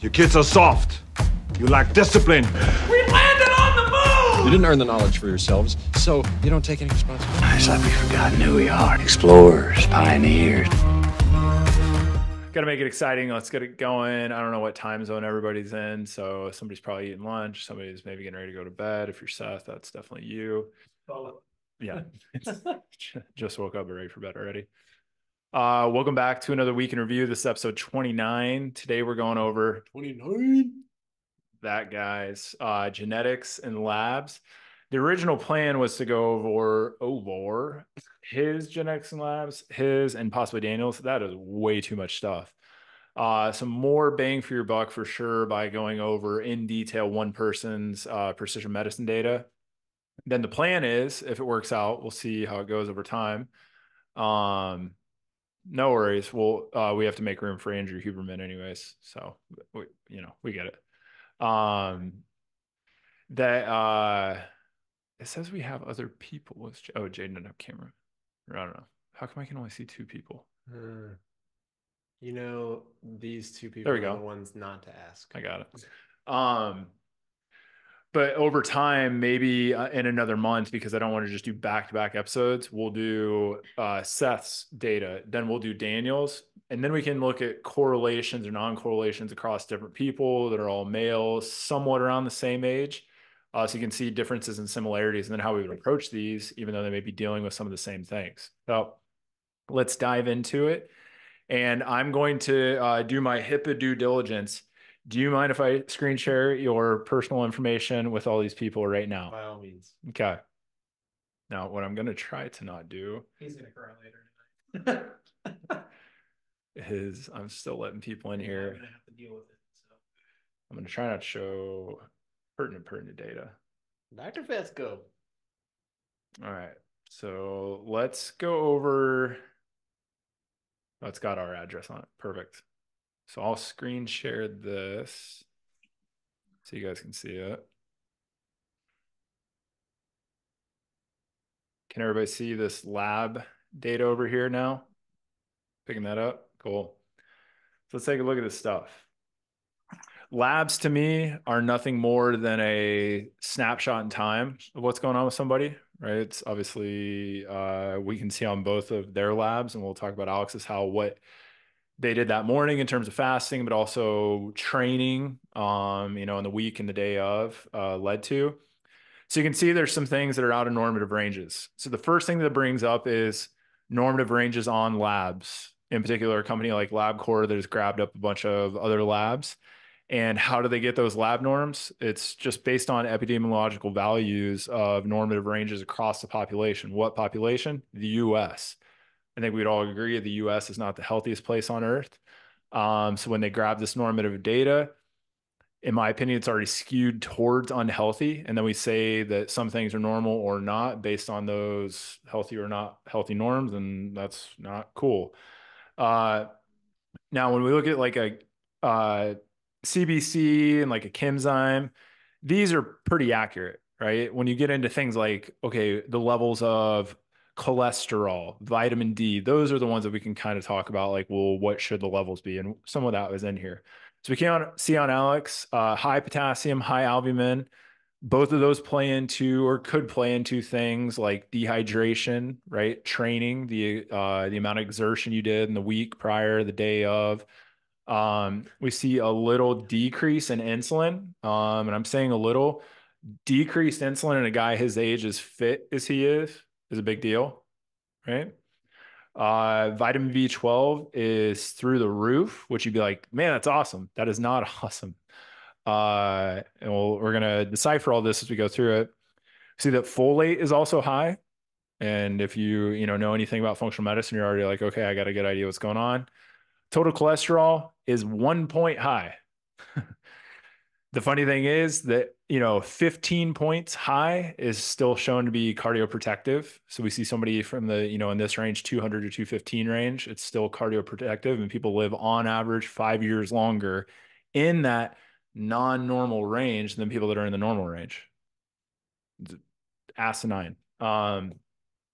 You kids are soft. You lack discipline. We landed on the moon! You didn't earn the knowledge for yourselves, so you don't take any responsibility. It's like we've forgotten who we are. Explorers, pioneers. Gotta make it exciting. Let's get it going. I don't know what time zone everybody's in, so somebody's probably eating lunch. Somebody's maybe getting ready to go to bed. If you're Seth, that's definitely you. Oh. Yeah. Just woke up and ready for bed already. Welcome back to another week in review. This is episode 29. Today we're going over 29 that guy's genetics and labs. The original plan was to go over his genetics and labs, his and possibly Daniel's. That is way too much stuff. Some more bang for your buck for sure by going over in detail one person's precision medicine data. Then the plan is, if it works out, we'll see how it goes over time. No worries. Well, we have to make room for Andrew Huberman anyways. So, we get it. It says we have other people. Oh, Jaden didn't have camera. I don't know. How come I can only see two people? These two people are the ones not to ask. I got it. But over time, maybe in another month, because I don't want to just do back-to-back episodes, we'll do Seth's data, then we'll do Daniel's, and then we can look at correlations or non-correlations across different people that are all male, somewhat around the same age, so you can see differences and similarities, and then how we would approach these, even though they may be dealing with some of the same things. So let's dive into it, and I'm going to do my HIPAA due diligence. Do you mind if I screen share your personal information with all these people right now? By all means. Okay. Now, what I'm going to try to not do... He's going to cry later tonight. I'm still letting people in here. I'm going to have to deal with it. So. I'm going to try not to show pertinent data. Dr. Fesco. All right. So let's go over... Oh, it's got our address on it. Perfect. So I'll screen share this so you guys can see it. Can everybody see this lab data over here now? Picking that up? Cool. So let's take a look at this stuff. Labs to me are nothing more than a snapshot in time of what's going on with somebody, right? It's obviously, we can see on both of their labs, and we'll talk about Alex's what they did that morning in terms of fasting, but also training, in the week and the day of led to. So you can see there's some things that are out of normative ranges. So the first thing that brings up is normative ranges on labs, in particular a company like LabCorp that has grabbed up a bunch of other labs. And how do they get those lab norms? It's just based on epidemiological values of normative ranges across the population. What population? The U.S. I think we'd all agree the U.S. is not the healthiest place on earth. So when they grab this normative data, in my opinion, it's already skewed towards unhealthy. And then we say that some things are normal or not based on those healthy or not healthy norms. And that's not cool. Now, when we look at like a CBC and like a Chemzyme, these are pretty accurate, right? When you get into things like, okay, the levels of cholesterol, vitamin D, those are the ones that we can kind of talk about, like, well, what should the levels be? And some of that was in here. So we can see on Alex, high potassium, high albumin, both of those play into or could play into things like dehydration, right? Training, the amount of exertion you did in the week prior, the day of. We see a little decrease in insulin, and I'm saying a little. Decreased insulin in a guy his age, as fit as he is a big deal, right? Vitamin B12 is through the roof, which you'd be like, man, that's awesome. That is not awesome. And we're going to decipher all this as we go through it. See that folate is also high. And if you know anything about functional medicine, you're already like, okay, I got a good idea what's going on. Total cholesterol is 1 point high. The funny thing is that, 15 points high is still shown to be cardioprotective. So we see somebody from the, in this range, 200 to 215 range, it's still cardioprotective, and people live on average 5 years longer in that non-normal range than people that are in the normal range. It's asinine.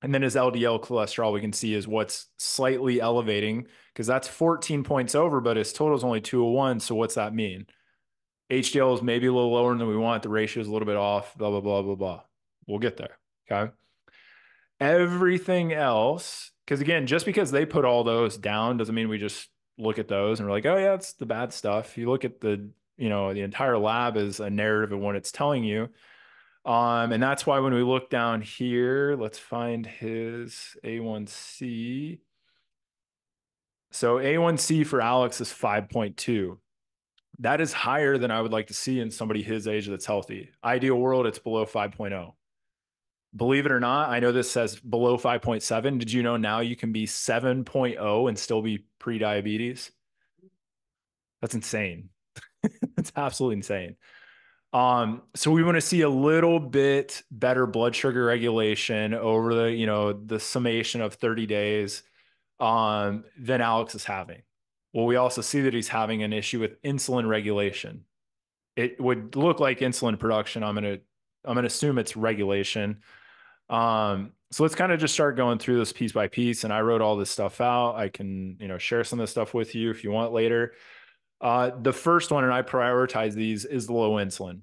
And then his LDL cholesterol we can see is what's slightly elevating, because that's 14 points over, but his total is only 201. So what's that mean? HDL is maybe a little lower than we want. The ratio is a little bit off, blah, blah, blah, blah, blah. We'll get there, okay? Everything else, because again, just because they put all those down doesn't mean we just look at those and we're like, oh yeah, it's the bad stuff. You look at the, you know, the entire lab is a narrative of what it's telling you. And that's why when we look down here, let's find his A1C. So A1C for Alex is 5.2. That is higher than I would like to see in somebody his age that's healthy. Ideal world, it's below 5.0. Believe it or not, I know this says below 5.7. Did you know now you can be 7.0 and still be pre-diabetes? That's insane. That's absolutely insane. So we want to see a little bit better blood sugar regulation over the, you know, the summation of 30 days than Alex is having. Well, we also see that he's having an issue with insulin regulation. It would look like insulin production. I'm going to assume it's regulation. So let's kind of just start going through this piece by piece. And I wrote all this stuff out. I can, you know, share some of this stuff with you if you want later. The first one, and I prioritize these, is the low insulin.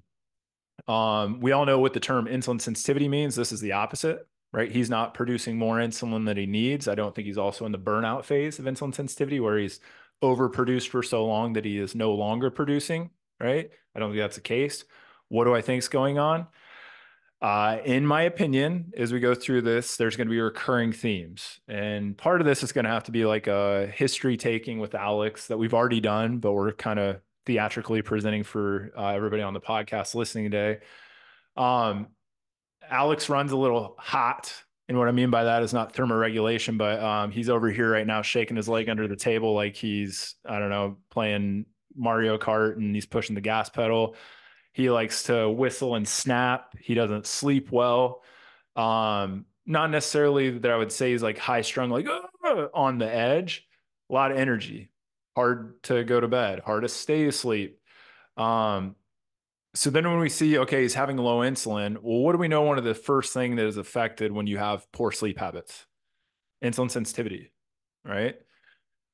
We all know what the term insulin sensitivity means. This is the opposite, right? He's not producing more insulin than he needs. I don't think he's also in the burnout phase of insulin sensitivity where he's overproduced for so long that he is no longer producing, right? I don't think that's the case. What do I think is going on? In my opinion, as we go through this, there's going to be recurring themes. And part of this is going to have to be like a history taking with Alex that we've already done, but we're kind of theatrically presenting for everybody on the podcast listening today. Alex runs a little hot. And what I mean by that is not thermoregulation, but he's over here right now shaking his leg under the table like he's, I don't know, playing Mario Kart and he's pushing the gas pedal. He likes to whistle and snap. He doesn't sleep well. Not necessarily that I would say he's like high strung, like on the edge, a lot of energy, hard to go to bed, hard to stay asleep. So then when we see, okay, he's having low insulin. Well, what do we know? One of the first things that is affected when you have poor sleep habits, insulin sensitivity, right?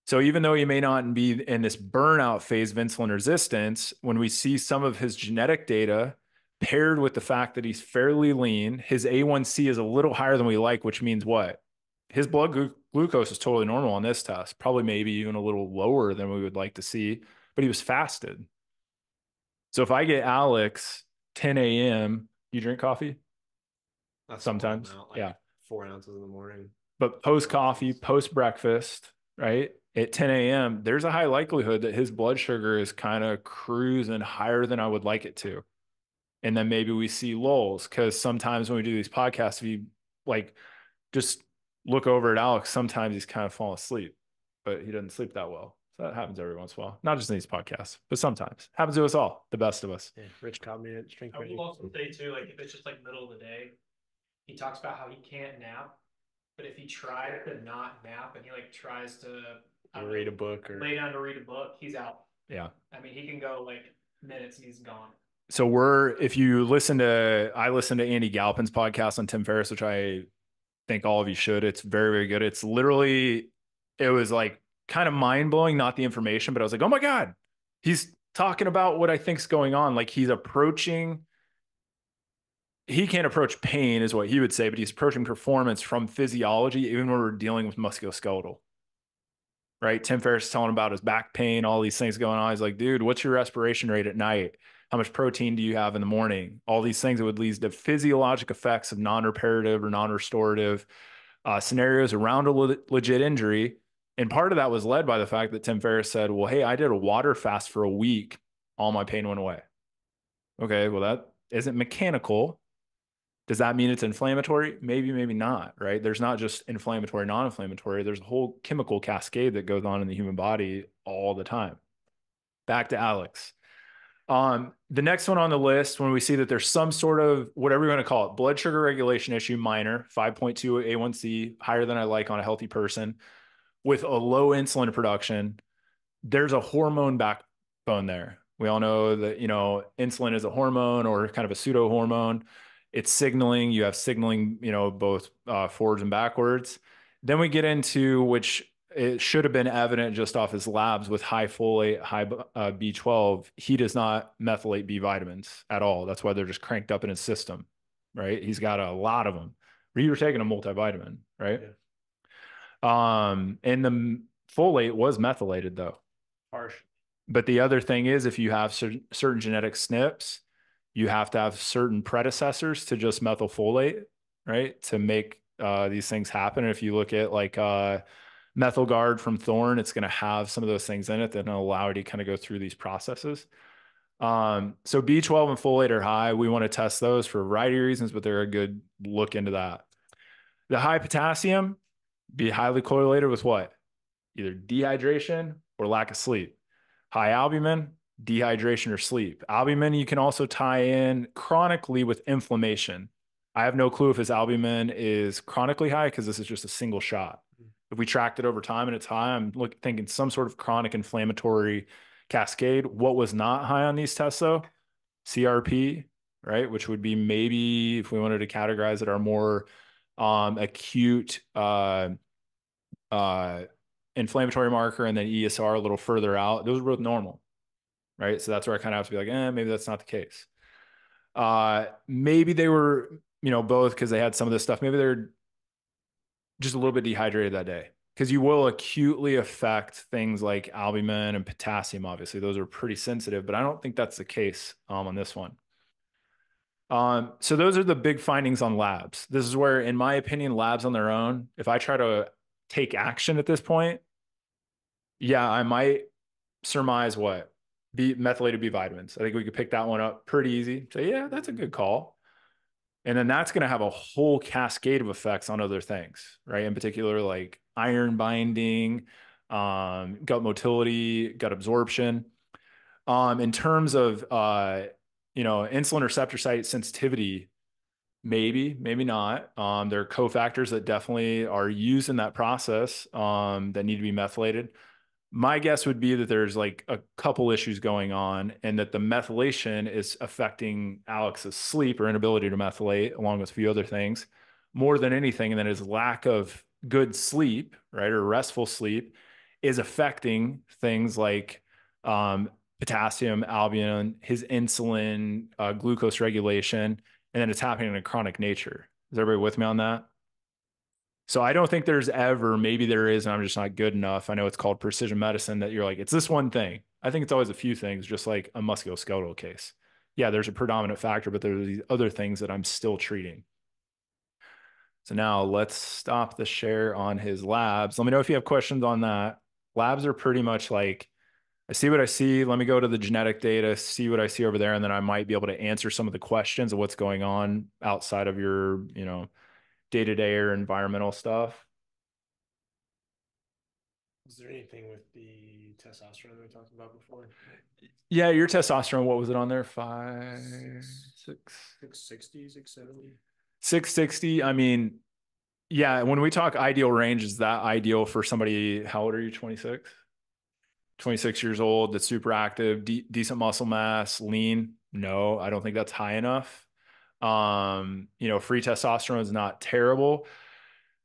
So even though he may not be in this burnout phase of insulin resistance, when we see some of his genetic data paired with the fact that he's fairly lean, his A1C is a little higher than we like, which means what? His blood glucose is totally normal on this test, probably maybe even a little lower than we would like to see, but he was fasted. So if I get Alex 10 a.m., you drink coffee? That's sometimes, amount, like yeah. 4 ounces in the morning. But post-coffee, post-breakfast, right? At 10 a.m., there's a high likelihood that his blood sugar is kind of cruising higher than I would like it to. And then maybe we see lulls, because sometimes when we do these podcasts, if you like just look over at Alex, sometimes he's kind of falling asleep, but he doesn't sleep that well. So that happens every once in a while. Not just in these podcasts, but sometimes. Happens to us all, the best of us. Yeah, Rich commented. I will also say too, like if it's just like middle of the day, he talks about how he can't nap, but if he tried to not nap and he like tries to read a book or lay down to read a book, he's out. Yeah. I mean, he can go like minutes and he's gone. So if you listen to, I listen to Andy Galpin's podcast on Tim Ferriss, which I think all of you should. It's very, very good. It's literally, it was like kind of mind blowing, not the information, but I was like, oh my God, he's talking about what I think's going on. Like he's approaching, he can't approach pain is what he would say, but he's approaching performance from physiology, even when we're dealing with musculoskeletal. Right? Tim Ferriss is telling about his back pain, all these things going on. He's like, dude, what's your respiration rate at night? How much protein do you have in the morning? All these things that would lead to physiologic effects of non-reparative or non-restorative scenarios around a legit injury. And part of that was led by the fact that Tim Ferriss said, well, hey, I did a water fast for a week. All my pain went away. Okay, well, that isn't mechanical. Does that mean it's inflammatory? Maybe, maybe not, right? There's not just inflammatory, non-inflammatory. There's a whole chemical cascade that goes on in the human body all the time. Back to Alex. The next one on the list, when we see that there's some sort of, whatever you want to call it, blood sugar regulation issue, minor, 5.2 A1C, higher than I like on a healthy person, with a low insulin production, there's a hormone backbone there. We all know that, you know, insulin is a hormone or kind of a pseudo hormone. It's signaling. You have signaling, you know, both forwards and backwards. Then we get into, which it should have been evident just off his labs with high folate, high B12. He does not methylate B vitamins at all. That's why they're just cranked up in his system, right? He's got a lot of them. You were taking a multivitamin, right? Yeah. And the folate was methylated though. Harsh. But the other thing is, if you have certain genetic SNPs, you have to have certain predecessors to just methylfolate, right? To make these things happen. And if you look at like MethylGuard from Thorn, it's going to have some of those things in it that allow it to kind of go through these processes. So B12 and folate are high. We want to test those for a variety of reasons, but they're a good look into that. The high potassium be highly correlated with what? Either dehydration or lack of sleep. High albumin, dehydration or sleep. Albumin, you can also tie in chronically with inflammation. I have no clue if his albumin is chronically high because this is just a single shot. If we tracked it over time and it's high, I'm thinking some sort of chronic inflammatory cascade. What was not high on these tests though? CRP, right? Which would be maybe, if we wanted to categorize it, our more acute inflammatory marker, and then ESR a little further out. Those are both normal, right? So that's where I kind of have to be like, maybe that's not the case. Maybe they were, you know, both because they had some of this stuff. Maybe they're just a little bit dehydrated that day. Because you will acutely affect things like albumin and potassium, obviously. Those are pretty sensitive, but I don't think that's the case on this one. So those are the big findings on labs. This is where, in my opinion, labs on their own, if I try to take action at this point, yeah, I might surmise what? Methylated B vitamins. I think we could pick that one up pretty easy. Say, yeah, that's a good call. And then that's going to have a whole cascade of effects on other things, right? In particular, like iron binding, gut motility, gut absorption. In terms of, you know, insulin receptor site sensitivity, maybe, maybe not. There are cofactors that definitely are used in that process that need to be methylated. My guess would be that there's like a couple issues going on, and that the methylation is affecting Alex's sleep or inability to methylate, along with a few other things, more than anything. And then his lack of good sleep, right, or restful sleep, is affecting things like potassium, albumin, his insulin, glucose regulation, and then it's happening in a chronic nature. Is everybody with me on that? So I don't think there's ever, maybe there is, and I'm just not good enough. I know it's called precision medicine, that you're like, it's this one thing. I think it's always a few things, just like a musculoskeletal case. Yeah, there's a predominant factor, but there's these other things that I'm still treating. So now let's stop the share on his labs. Let me know if you have questions on that. Labs are pretty much like, I see what I see. Let me go to the genetic data, see what I see over there, and then I might be able to answer some of the questions of what's going on outside of your, you know, day-to-day or environmental stuff. Was there anything with the testosterone that we talked about before? Yeah, your testosterone, what was it on there? 660, 670? 660, I mean, yeah, when we talk ideal range, is that ideal for somebody, how old are you, 26? 26 years old, that's super active, decent muscle mass, lean? No, I don't think that's high enough. You know, free testosterone is not terrible.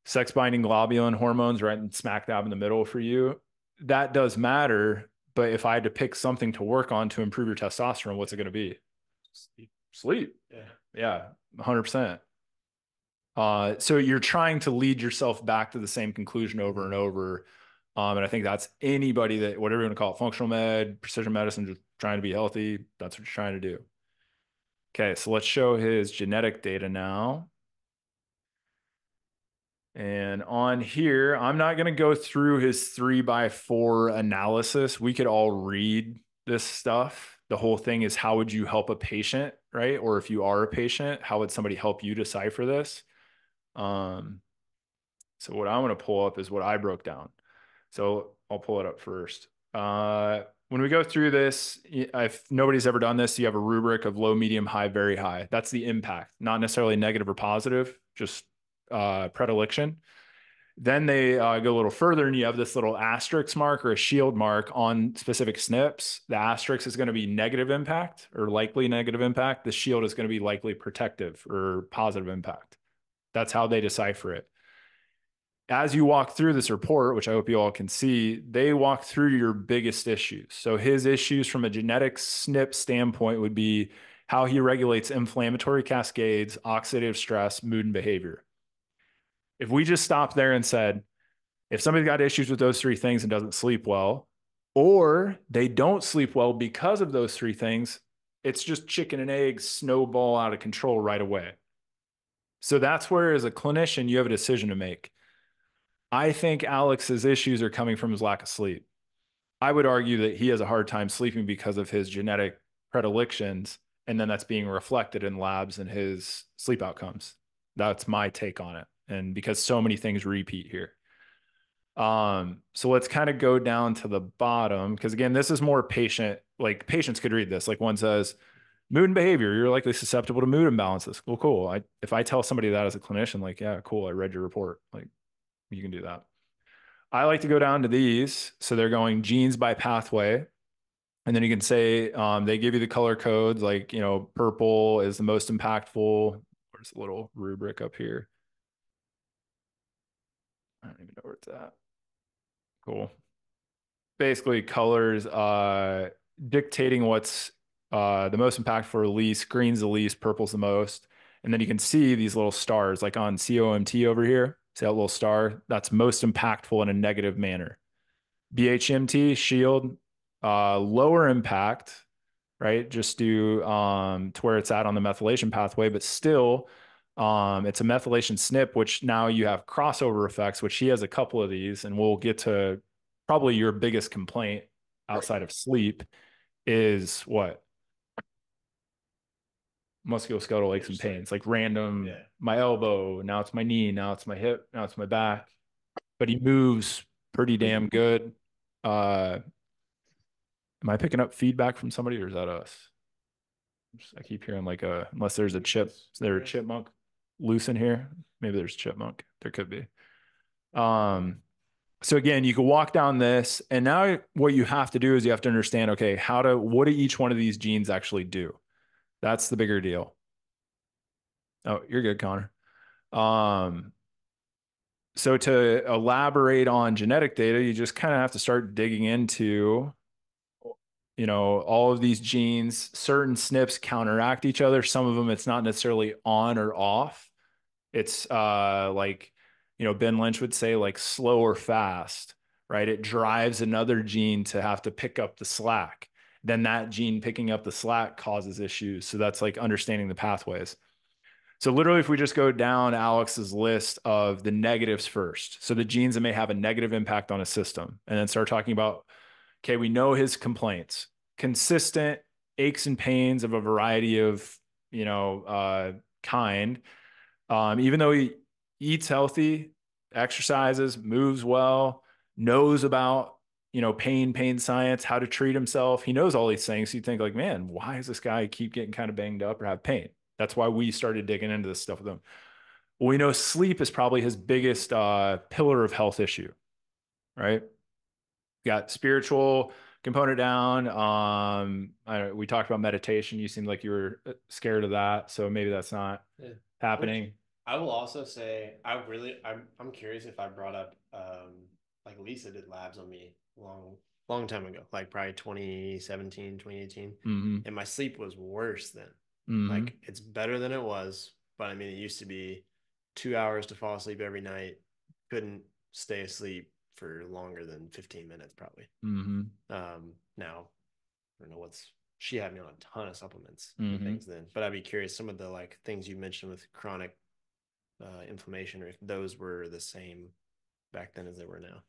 Sex binding globulin hormones, right, and smack dab in the middle for you. That does matter. But if I had to pick something to work on to improve your testosterone, what's it going to be? Sleep. Yeah. 100%. So you're trying to lead yourself back to the same conclusion over and over. And I think that's anybody that, whatever you want to call it, functional med, precision medicine, just trying to be healthy. That's what you're trying to do. Okay, so let's show his genetic data now. And on here, I'm not going to go through his 3x4 analysis. We could all read this stuff. The whole thing is, how would you help a patient, right? Or if you are a patient, how would somebody help you decipher this? So what I want to pull up is what I broke down. So I'll pull it up first. When we go through this, if nobody's ever done this, you have a rubric of low, medium, high, very high. That's the impact, not necessarily negative or positive, just predilection. Then they go a little further and you have this little asterisk mark or a shield mark on specific SNPs. The asterisk is going to be negative impact or likely negative impact. The shield is going to be likely protective or positive impact. That's how they decipher it. As you walk through this report, which I hope you all can see, they walk through your biggest issues. So his issues from a genetic SNP standpoint would be how he regulates inflammatory cascades, oxidative stress, mood, and behavior. If we just stopped there and said, if somebody's got issues with those three things and doesn't sleep well, or they don't sleep well because of those three things, it's just chicken and egg snowball out of control right away. So that's where, as a clinician, you have a decision to make. I think Alex's issues are coming from his lack of sleep. I would argue that he has a hard time sleeping because of his genetic predilections, and then that's being reflected in labs and his sleep outcomes. That's my take on it. And because so many things repeat here. So let's kind of go down to the bottom. Because again, this is more patient, like patients could read this. Like one says, mood and behavior, you're likely susceptible to mood imbalances. Well, cool. If I tell somebody that as a clinician, like, yeah, cool, I read your report. Like, you can do that. I like to go down to these. So they're going genes by pathway. And then you can say, they give you the color codes, like, you know, purple is the most impactful. Where's the little rubric up here? I don't even know where it's at. Cool. Basically, colors dictating what's the most impactful or least. Green's the least, purple's the most. And then you can see these little stars, like on COMT over here. See that little star? That's most impactful in a negative manner. BHMT, shield, lower impact, right? Just due to where it's at on the methylation pathway, but still... it's a methylation SNP, which now you have crossover effects, which he has a couple of these, and we'll get to probably your biggest complaint outside of sleep is what? Musculoskeletal aches and pains, like random, yeah. My elbow, now it's my knee, now it's my hip, now it's my back, but he moves pretty damn good. Am I picking up feedback from somebody or is that us? I keep hearing like a, unless there's a chip, is there a chipmunk? Loose in here, maybe there's a chipmunk. There could be. So again, you can walk down this, and now what you have to do is you have to understand, okay, what do each one of these genes actually do? That's the bigger deal. Oh, you're good, Connor. So to elaborate on genetic data, you just kind of have to start digging into, you know, all of these genes. Certain SNPs counteract each other. Some of them, it's not necessarily on or off. It's like, you know, Ben Lynch would say like slow or fast, right? It drives another gene to have to pick up the slack. Then that gene picking up the slack causes issues. So that's like understanding the pathways. So literally, if we just go down Alex's list of the negatives first, so the genes that may have a negative impact on a system, and then start talking about, okay, we know his complaints, consistent aches and pains of a variety of, you know, kind. Even though he eats healthy, exercises, moves well, knows about, you know, pain science, how to treat himself. He knows all these things. So you think like, man, why does this guy keep getting kind of banged up or have pain? That's why we started digging into this stuff with him. Well, we know sleep is probably his biggest pillar of health issue, right? Got spiritual component down. We talked about meditation. You seemed like you were scared of that. So maybe that's not happening. Which I will also say, I'm curious if I brought up, like Lisa did labs on me long time ago, like probably 2017, 2018. Mm-hmm. And my sleep was worse then. Mm-hmm. Like it's better than it was, but I mean, it used to be 2 hours to fall asleep every night. Couldn't stay asleep for longer than 15 minutes, probably. Mm-hmm. Now, I don't know she had me on a ton of supplements and things then, but I'd be curious, some of the like things you mentioned with chronic inflammation, or if those were the same back then as they were now.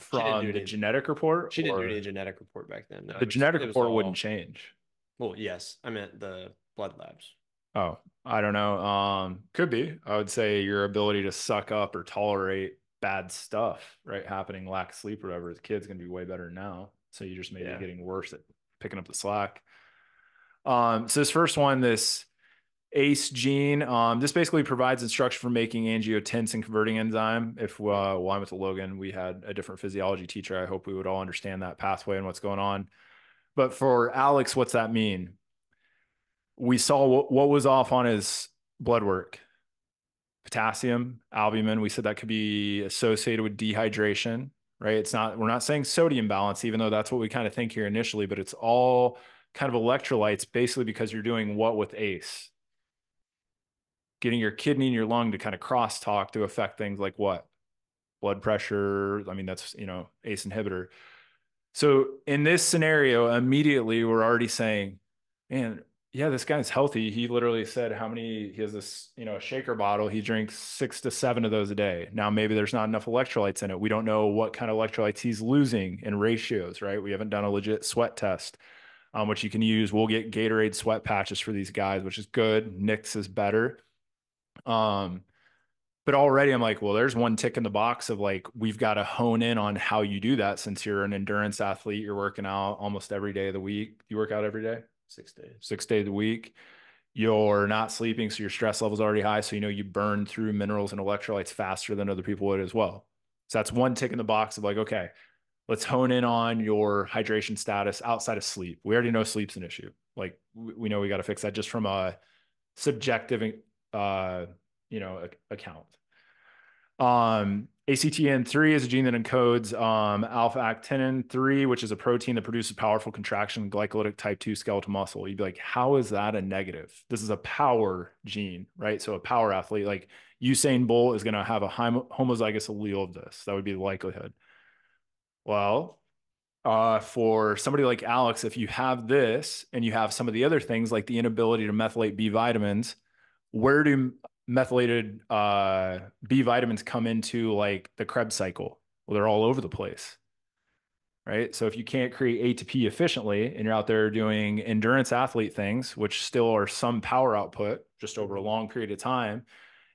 From the genetic report? She didn't do any genetic report back then. No, the genetic report wouldn't change. Well, yes. I meant the blood labs. Oh, I don't know. Could be. I would say your ability to suck up or tolerate bad stuff, right, happening, lack of sleep or whatever, the kid's gonna be way better now. So you just may be getting worse at picking up the slack. So this first one, this ACE gene. This basically provides instruction for making angiotensin converting enzyme. If well, I'm with Logan, we had a different physiology teacher. I hope we would all understand that pathway and what's going on. But for Alex, what's that mean? We saw what was off on his blood work. Potassium, albumin. We said that could be associated with dehydration, right? It's not, we're not saying sodium balance, even though that's what we kind of think here initially, but it's all kind of electrolytes, basically because you're doing what with ACE? Getting your kidney and your lung to kind of crosstalk to affect things like what? Blood pressure. I mean, that's, you know, ACE inhibitor. So in this scenario, immediately we're already saying, man, yeah, this guy's healthy. He literally said how many, he has this, you know, a shaker bottle. He drinks 6 to 7 of those a day. Now, maybe there's not enough electrolytes in it. We don't know what kind of electrolytes he's losing in ratios, right? We haven't done a legit sweat test, which you can use. We'll get Gatorade sweat patches for these guys, which is good. NYX is better. But already I'm like, well, there's one tick in the box of like, we've got to hone in on how you do that. Since you're an endurance athlete, you're working out almost every day of the week. You work out every day? 6 days. 6 days a week. You're not sleeping, so your stress level is already high. So, you know, you burn through minerals and electrolytes faster than other people would as well. So that's one tick in the box of like, okay, let's hone in on your hydration status outside of sleep. We already know sleep's an issue. Like we know we got to fix that just from a subjective account. ACTN3 is a gene that encodes alpha actinin 3, which is a protein that produces powerful contraction in glycolytic type 2 skeletal muscle. You'd be like, how is that a negative? This is a power gene, right? So a power athlete like Usain Bolt is going to have a homozygous allele of this. That would be the likelihood. Well, for somebody like Alex, if you have this and you have some of the other things like the inability to methylate B vitamins, where do methylated B vitamins come into like the Krebs cycle? Well, they're all over the place, right? So if you can't create ATP efficiently and you're out there doing endurance athlete things, which still are some power output just over a long period of time,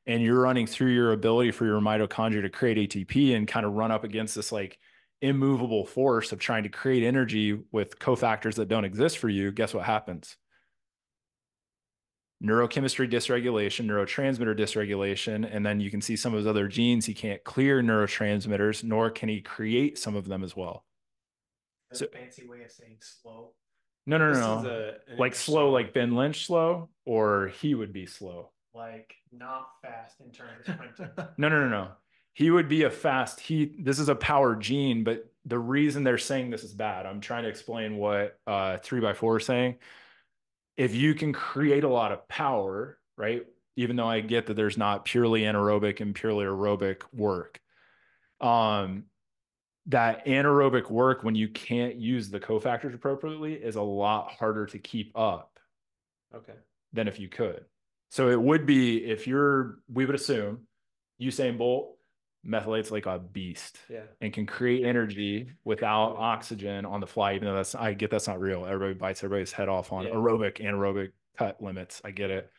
and you're running through your ability for your mitochondria to create ATP and kind of run up against this like immovable force of trying to create energy with cofactors that don't exist for you, guess what happens? Neurochemistry dysregulation, neurotransmitter dysregulation, and then you can see some of his other genes. He can't clear neurotransmitters, nor can he create some of them as well. That's so, a fancy way of saying slow. No. Like slow, like Ben Lynch slow, or he would be slow. Like not fast in terms of sprinting. No. He would be a fast. This is a power gene, but the reason they're saying this is bad, I'm trying to explain what 3x4 is saying. If you can create a lot of power, right? Even though I get that there's not purely anaerobic and purely aerobic work, that anaerobic work, when you can't use the cofactors appropriately, is a lot harder to keep up than if you could. So it would be we would assume Usain Bolt methylates like a beast and can create energy without oxygen on the fly, even though I get that's not real. Everybody bites everybody's head off on aerobic, anaerobic cut limits. I get it.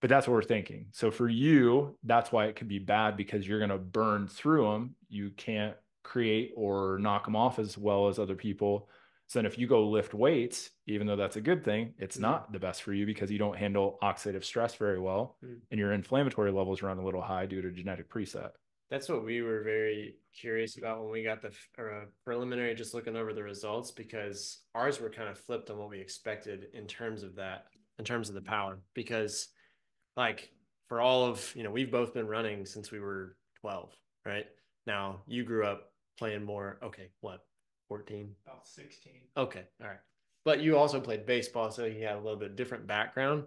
But that's what we're thinking. So for you, that's why it could be bad, because you're going to burn through them. You can't create or knock them off as well as other people. So then if you go lift weights, even though that's a good thing, it's not the best for you because you don't handle oxidative stress very well. And your inflammatory levels run a little high due to genetic preset. That's what we were very curious about when we got the preliminary, just looking over the results, because ours were kind of flipped on what we expected in terms of that, in terms of the power, because like for all of, you know, we've both been running since we were 12, right? Now you grew up playing more. Okay. What? 14? About 16. Okay. All right. But you also played baseball. So you had a little bit different background.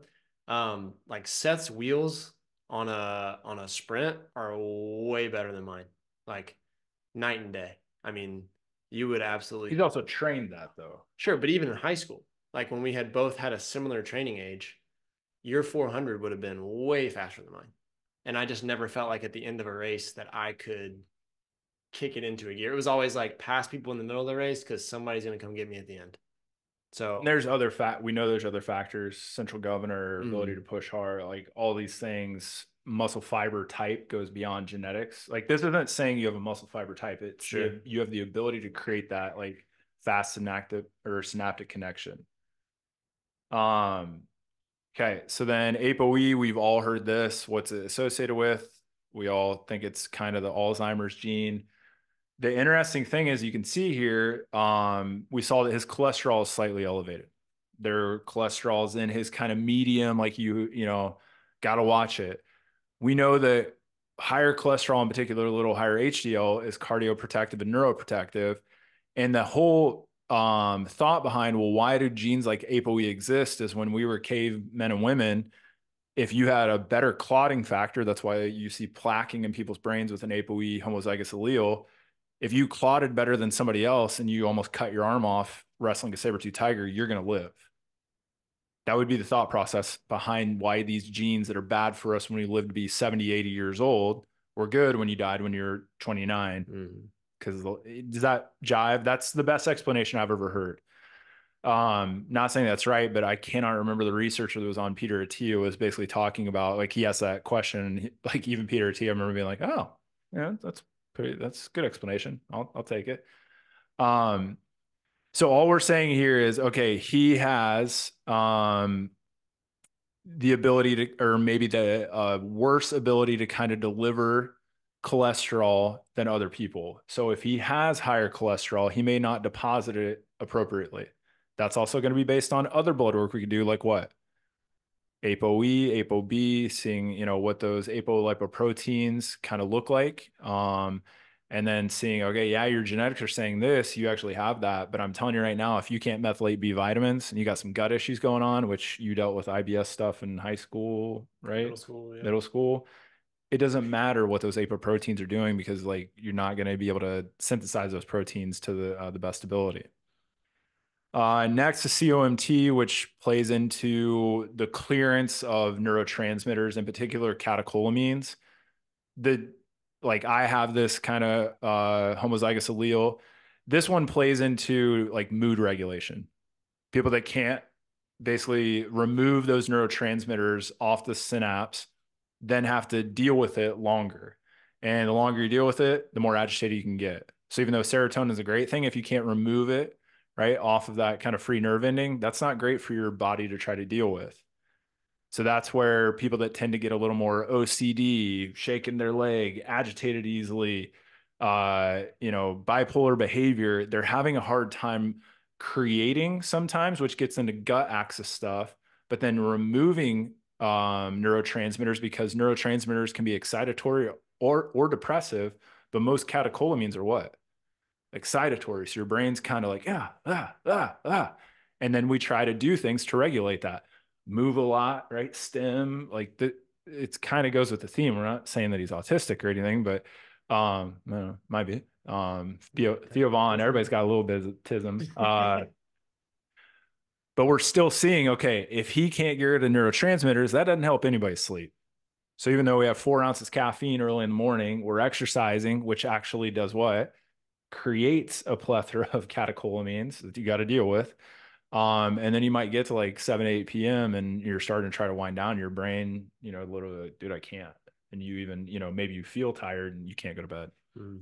Like Seth's wheels on a sprint are way better than mine, like night and day. I mean, you would absolutely. He's also trained that though. Sure. But even in high school, like when we had both had a similar training age, your 400 would have been way faster than mine. And I just never felt like at the end of a race that I could kick it into a gear. It was always like pass people in the middle of the race, 'cause somebody's going to come get me at the end. So and there's other we know there's other factors, central governor, ability to push hard, like all these things. Muscle fiber type goes beyond genetics. Like this isn't saying you have a muscle fiber type. It's you have the ability to create that like fast synaptic connection. Okay, so then APOE, we've all heard this. What's it associated with? We all think it's kind of the Alzheimer's gene. The interesting thing is, you can see here, we saw that his cholesterol is slightly elevated. Their cholesterol is in his kind of medium, like you know, got to watch it. We know that higher cholesterol, in particular, a little higher HDL, is cardioprotective and neuroprotective. And the whole thought behind, well, why do genes like APOE exist, is when we were cavemen and women, if you had a better clotting factor, that's why you see plaquing in people's brains with an APOE homozygous allele. If you clotted better than somebody else and you almost cut your arm off wrestling a saber-tooth tiger, you're going to live. That would be the thought process behind why these genes that are bad for us when we live to be 70, 80 years old were good when you died when you're 29. Mm-hmm. Because does that jive? That's the best explanation I've ever heard. Not saying that's right, but I cannot remember the researcher that was on Peter Atia was basically talking about, like, he asked that question, and he, like, even Peter Atia, I remember being like, oh, yeah, that's a good explanation. I'll take it. So all we're saying here is, okay, he has the ability to, or maybe the worse ability to kind of deliver cholesterol than other people. So if he has higher cholesterol, he may not deposit it appropriately. That's also going to be based on other blood work we could do, like what? ApoE, ApoB, seeing, you know, what those apolipoproteins kind of look like. And then seeing, okay, yeah, your genetics are saying this, you actually have that. But I'm telling you right now, if you can't methylate B vitamins and you got some gut issues going on, which you dealt with IBS stuff in high school, right? Middle school, yeah. Middle school. It doesn't matter what those apoproteins are doing, because, like, you're not going to be able to synthesize those proteins to the best ability. Next is COMT, which plays into the clearance of neurotransmitters, in particular catecholamines. Like, I have this kind of homozygous allele. This one plays into, like, mood regulation. People that can't basically remove those neurotransmitters off the synapse then have to deal with it longer. And the longer you deal with it, the more agitated you can get. So even though serotonin is a great thing, if you can't remove it, right, off of that kind of free nerve ending, that's not great for your body to try to deal with. So that's where people that tend to get a little more OCD, shaking their leg, agitated easily, you know, bipolar behavior, they're having a hard time creating sometimes, which gets into gut axis stuff, but then removing neurotransmitters, because neurotransmitters can be excitatory or depressive, but most catecholamines are what? Excitatory. So your brain's kind of like, yeah, and then we try to do things to regulate that. Move a lot, right? Stim, like, it's kind of goes with the theme. We're not saying that he's autistic or anything, but I don't know, might be. Theo Vaughn, everybody's got a little bit of tism. But we're still seeing, okay, if he can't get rid of neurotransmitters, that doesn't help anybody sleep. So even though we have 4 ounces caffeine early in the morning, we're exercising, which actually does what? Creates a plethora of catecholamines that you got to deal with. And then you might get to like 7, 8 p.m. and you're starting to try to wind down your brain, you know, literally, dude, I can't. And you even, you know, maybe you feel tired and you can't go to bed. Mm.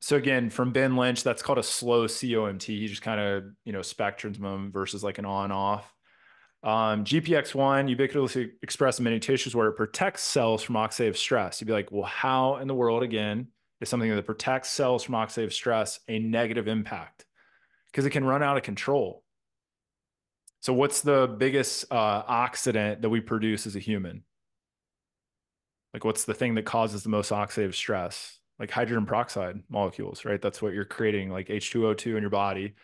So again, from Ben Lynch, that's called a slow COMT. He just kind of, you know, spectrum versus like an on off. GPX1 ubiquitously expressed in many tissues where it protects cells from oxidative stress. You'd be like, well, how in the world again is something that protects cells from oxidative stress a negative impact? Because it can run out of control. So what's the biggest oxidant that we produce as a human? Like, what's the thing that causes the most oxidative stress? Like hydrogen peroxide molecules, right? That's what you're creating, like H2O2 in your body.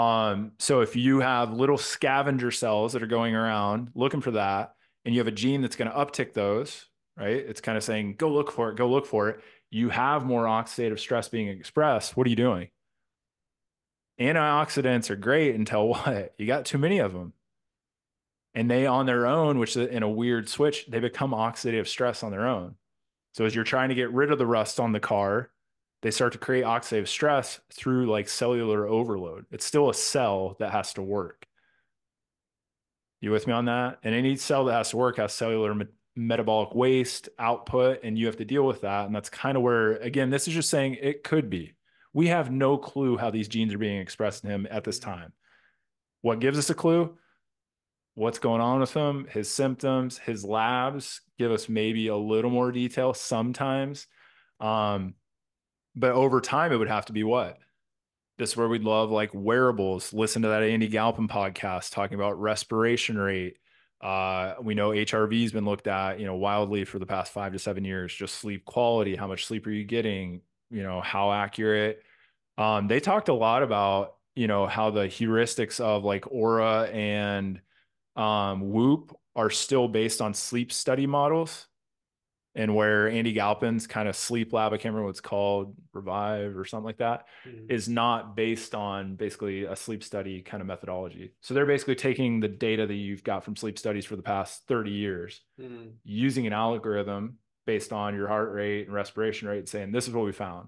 So if you have little scavenger cells that are going around looking for that, and you have a gene that's going to uptick those, right? It's kind of saying, go look for it, go look for it. You have more oxidative stress being expressed. What are you doing? Antioxidants are great until what? You got too many of them. And they on their own, which is in a weird switch, they become oxidative stress on their own. So as you're trying to get rid of the rust on the car, they start to create oxidative stress through like cellular overload. It's still a cell that has to work. You with me on that? And any cell that has to work has cellular metabolic waste output, and you have to deal with that. And that's kind of where, again, this is just saying it could be. We have no clue how these genes are being expressed in him at this time. What gives us a clue? what's going on with him, his symptoms, his labs, give us maybe a little more detail sometimes. But over time, it would have to be what? This is where we'd love like wearables. Listen to that Andy Galpin podcast talking about respiration rate. We know HRV has been looked at, you know, wildly for the past 5 to 7 years, just sleep quality. How much sleep are you getting? You know, how accurate? They talked a lot about, you know, how the heuristics of like Aura and Whoop are still based on sleep study models, and where Andy Galpin's kind of sleep lab, I can't remember what it's called, Revive or something like that, is not based on basically a sleep study kind of methodology. So they're basically taking the data that you've got from sleep studies for the past 30 years, using an algorithm based on your heart rate and respiration rate, saying, this is what we found.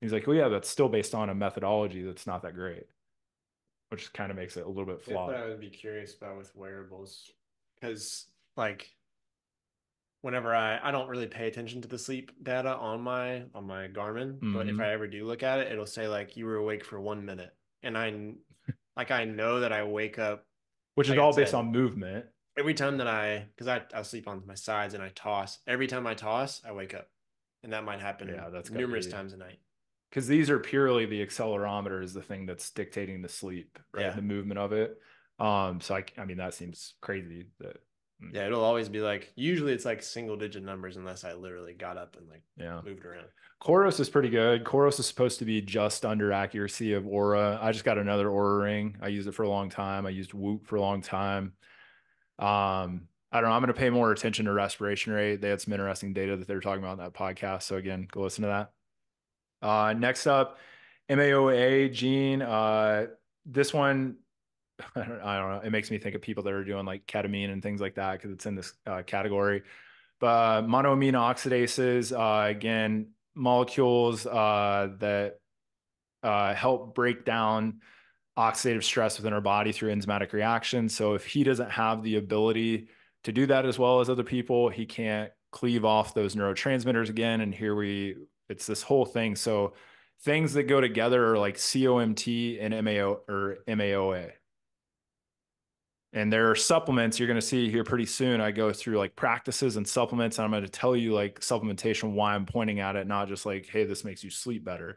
And he's like, well, yeah, that's still based on a methodology that's not that great, which kind of makes it a little bit flawed. That's what I would be curious about with wearables, because like, whenever I don't really pay attention to the sleep data on my Garmin, but if I ever do look at it, it'll say like you were awake for 1 minute, and I know that I wake up, which is all based on movement. Every time that because I sleep on my sides and I toss, every time I toss, I wake up, and that might happen numerous times a night. Because these are purely, the accelerometer is the thing that's dictating the sleep, right? Yeah. The movement of it. So I mean that seems crazy that. Yeah, it'll always be like, usually it's like single digit numbers unless I literally got up and like moved around. Coros is pretty good. Coros is supposed to be just under accuracy of Aura. I just got another Aura ring. I used it for a long time. I used Whoop for a long time. I don't know. I'm going to pay more attention to respiration rate. They had some interesting data that they were talking about in that podcast. So again, go listen to that. Next up, MAOA gene. This one, I don't know. It makes me think of people that are doing like ketamine and things like that because it's in this category. But monoamine oxidases, again, molecules that help break down oxidative stress within our body through enzymatic reactions. So if he doesn't have the ability to do that as well as other people, he can't cleave off those neurotransmitters again. And here it's this whole thing. So things that go together are like COMT and MAOA. And there are supplements you're going to see here pretty soon. I go through like practices and supplements, and I'm going to tell you like supplementation, why I'm pointing at it, not just like, hey, this makes you sleep better.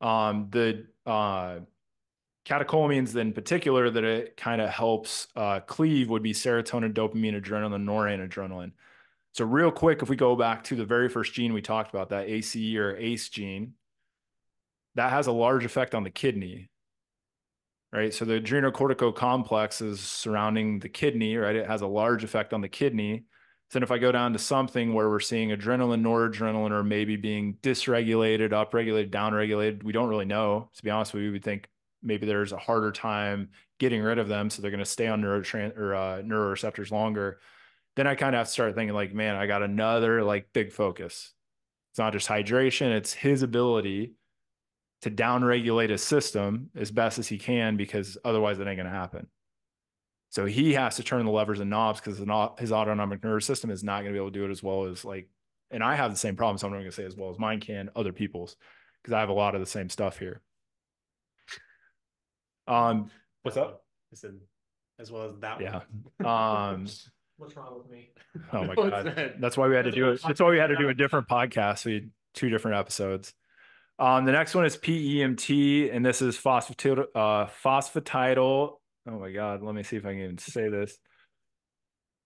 The catecholamines in particular that it kind of helps cleave would be serotonin, dopamine, adrenaline, noradrenaline. So real quick, if we go back to the very first gene we talked about, that ACE or ACE gene, that has a large effect on the kidney. Right. So the adrenocortical complex is surrounding the kidney, right? It has a large effect on the kidney. So then if I go down to something where we're seeing adrenaline, noradrenaline, or maybe being dysregulated, upregulated, downregulated, we don't really know. To be honest with you, we would think maybe there's a harder time getting rid of them. So they're going to stay on neuroreceptors longer. Then I kind of have to start thinking like, man, I got another like big focus. It's not just hydration. It's his ability to downregulate his system as best as he can, because otherwise it ain't going to happen. So he has to turn the levers and knobs because his autonomic nervous system is not going to be able to do it as well as like, and I have the same problem, so I'm not going to say as well as mine can, other people's, because I have a lot of the same stuff here. What's up? I said, as well as that one. Yeah. What's wrong with me? Oh my God. That's why we had to do it. That's why we had to do a different podcast. We had 2 different episodes. The next one is PEMT, and this is phosphatidyl. Oh my God, let me see if I can even say this.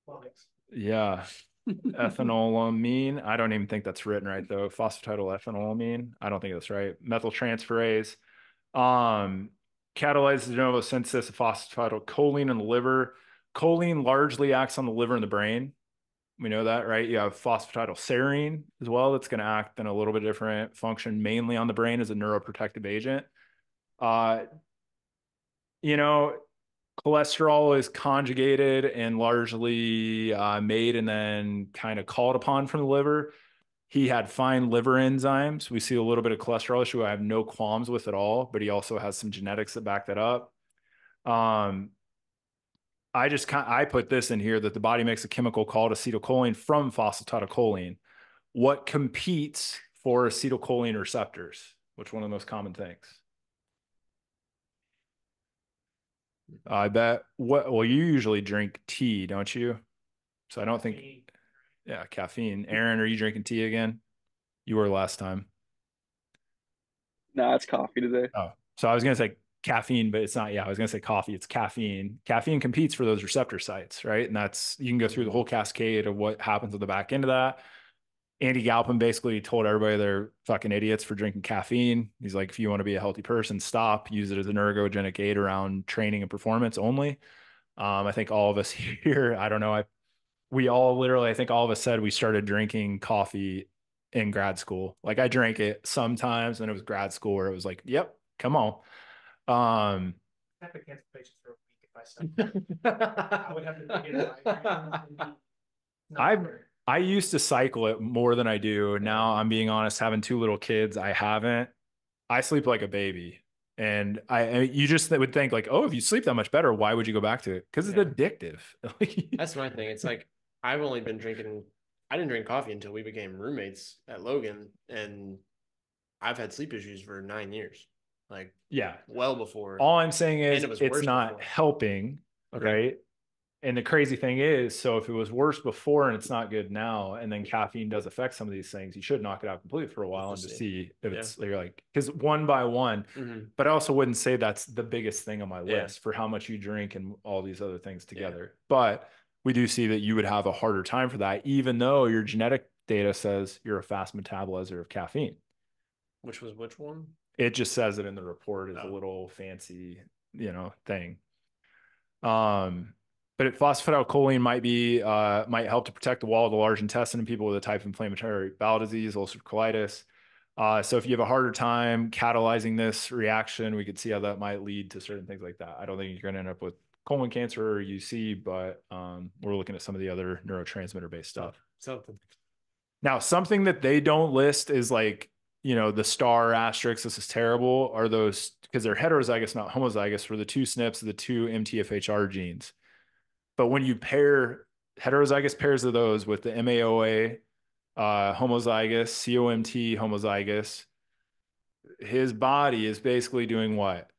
Alex. Yeah, ethanolamine. I don't even think that's written right though. Phosphatidyl ethanolamine. I don't think that's right. Methyltransferase catalyzes de novo synthesis of phosphatidylcholine in the liver. Choline largely acts on the liver and the brain. We know that, right? You have phosphatidylserine as well. That's going to act in a little bit different function, mainly on the brain as a neuroprotective agent. You know, cholesterol is conjugated and largely made and then kind of called upon from the liver. He had fine liver enzymes. We see a little bit of cholesterol issue I have no qualms with at all, but he also has some genetics that back that up. I put this in here that the body makes a chemical called acetylcholine from phosphatidylcholine. What competes for acetylcholine receptors? Which one of the most common things? I bet. Well, you usually drink tea, don't you? So I don't think, yeah, caffeine. Aaron, are you drinking tea again? You were last time. No, it's coffee today. Oh, so I was going to say caffeine, but it's not. Yeah, I was going to say coffee. It's caffeine. Caffeine competes for those receptor sites, right? And that's, you can go through the whole cascade of what happens at the back end of that. Andy Galpin basically told everybody they're fucking idiots for drinking caffeine. He's like, if you want to be a healthy person, stop. Use it as an ergogenic aid around training and performance only. I think all of us here, I don't know. We all literally, I think all of us said we started drinking coffee in grad school. Like I drank it sometimes, and it was grad school where it was like, yep, come on. I have to cancel patients for a week if I stopped. I would have to figure it out. I used to cycle it more than I do. Now, I'm being honest, having two little kids, I haven't. I sleep like a baby. And you just would think like, oh, if you sleep that much better, why would you go back to it? Because it's addictive. That's my thing. It's like, I've only been drinking, I didn't drink coffee until we became roommates at Logan. And I've had sleep issues for 9 years. Like, yeah, well before. All I'm saying is it's not helping, right? And the crazy thing is, so if it was worse before and it's not good now, and then caffeine does affect some of these things, you should knock it out completely for a while and just see if it's like, because one by one, but I also wouldn't say that's the biggest thing on my list for how much you drink and all these other things together. But we do see that you would have a harder time for that, even though your genetic data says you're a fast metabolizer of caffeine. Which was which one? It just says it in the report as a little fancy, you know, thing. But phosphatidylcholine might help to protect the wall of the large intestine in people with a type of inflammatory bowel disease, ulcerative colitis. So if you have a harder time catalyzing this reaction, we could see how that might lead to certain things like that. I don't think you're going to end up with colon cancer or UC, but we're looking at some of the other neurotransmitter-based stuff. Now, something that they don't list is like, you know, the star asterisks, this is terrible, are those, because they're heterozygous, not homozygous, for the two SNPs, the two MTHFR genes. But when you pair heterozygous pairs of those with the MAOA, homozygous, COMT homozygous, his body is basically doing what?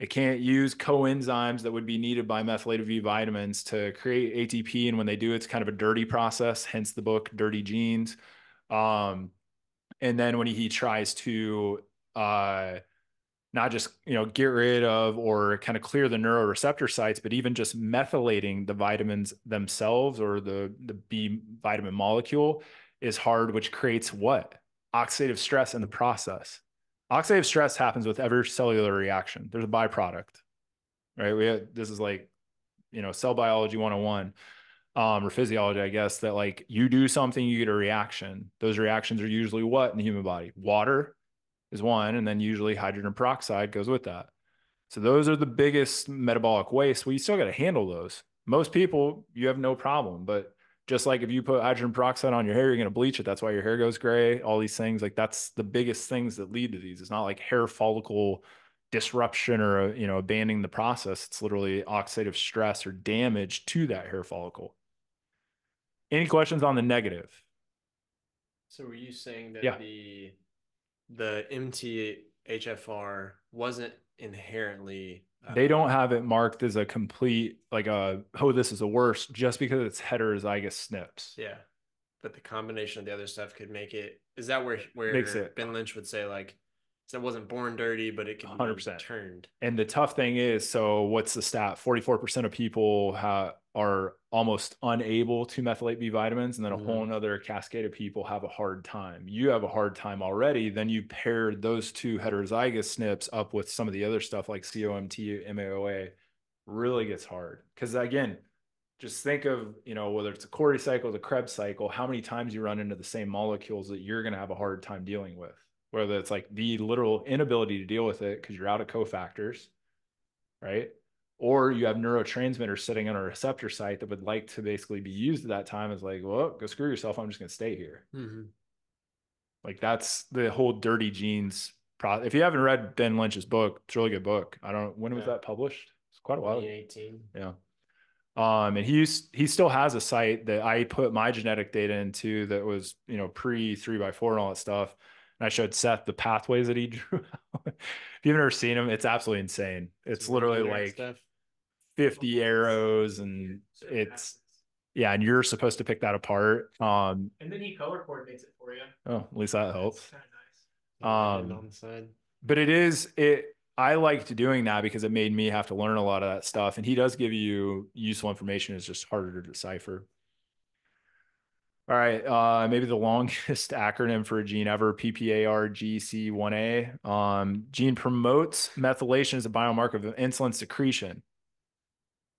It can't use coenzymes that would be needed by methylated V vitamins to create ATP. And when they do, it's kind of a dirty process, hence the book, Dirty Genes. And then when he tries to not just, you know, get rid of or kind of clear the neuroreceptor sites, but even just methylating the vitamins themselves or the B vitamin molecule is hard, which creates what? Oxidative stress in the process. Oxidative stress happens with every cellular reaction. There's a byproduct, right? This is like, you know, cell biology 101 or physiology, I guess, that like you do something, you get a reaction. Those reactions are usually what in the human body? Water is one, and then usually hydrogen peroxide goes with that. So those are the biggest metabolic waste. Well, you still got to handle those. Most people, you have no problem, but just like if you put hydrogen peroxide on your hair, you're going to bleach it. That's why your hair goes gray, all these things. Like that's the biggest things that lead to these. It's not like hair follicle disruption or, you know, abandoning the process. It's literally oxidative stress or damage to that hair follicle. Any questions on the negative? So were you saying that the MTHFR wasn't inherently... They don't have it marked as a complete, like, oh, this is the worst, just because it's heterozygous SNPs. Yeah. But the combination of the other stuff could make it... Is that where Ben Lynch would say, like, so it wasn't born dirty, but it can 100%. Be turned? And the tough thing is, so what's the stat? 44% of people are almost unable to methylate B vitamins. And then a whole other cascade of people have a hard time. You have a hard time already. Then you pair those two heterozygous SNPs up with some of the other stuff like COMT, MAOA, really gets hard. Because again, just think of, you know, whether it's a Corey cycle, the Krebs cycle, how many times you run into the same molecules that you're going to have a hard time dealing with, whether it's like the literal inability to deal with it because you're out of cofactors, right? Or you have neurotransmitters sitting on a receptor site that would like to basically be used at that time as like, well, go screw yourself. I'm just going to stay here. Like that's the whole Dirty Genes. If you haven't read Ben Lynch's book, it's a really good book. I don't know. When was that published? It's quite a while. 2018. Yeah. And he still has a site that I put my genetic data into that was, you know, pre 3x4 and all that stuff. And I showed Seth the pathways that he drew out. If you've never seen him, it's absolutely insane. It's literally like, 50 arrows, and it's, yeah, and you're supposed to pick that apart. And then he color coordinates it for you. Oh, at least that helps. Kind of nice. On the side. But it is, I liked doing that because it made me have to learn a lot of that stuff. And he does give you useful information. It's just harder to decipher. All right. Maybe the longest acronym for a gene ever, PPARGC1A. Gene promotes methylation as a biomarker of insulin secretion.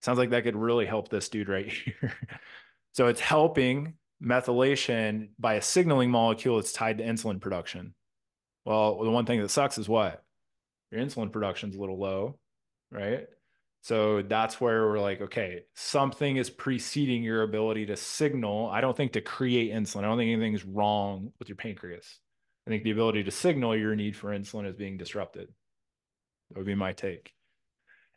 Sounds like that could really help this dude right here. So it's helping methylation by a signaling molecule that's tied to insulin production. Well, the one thing that sucks is what? Your insulin production's a little low, right? So that's where we're like, okay, something is preceding your ability to signal. I don't think to create insulin. I don't think anything's wrong with your pancreas. I think the ability to signal your need for insulin is being disrupted. That would be my take.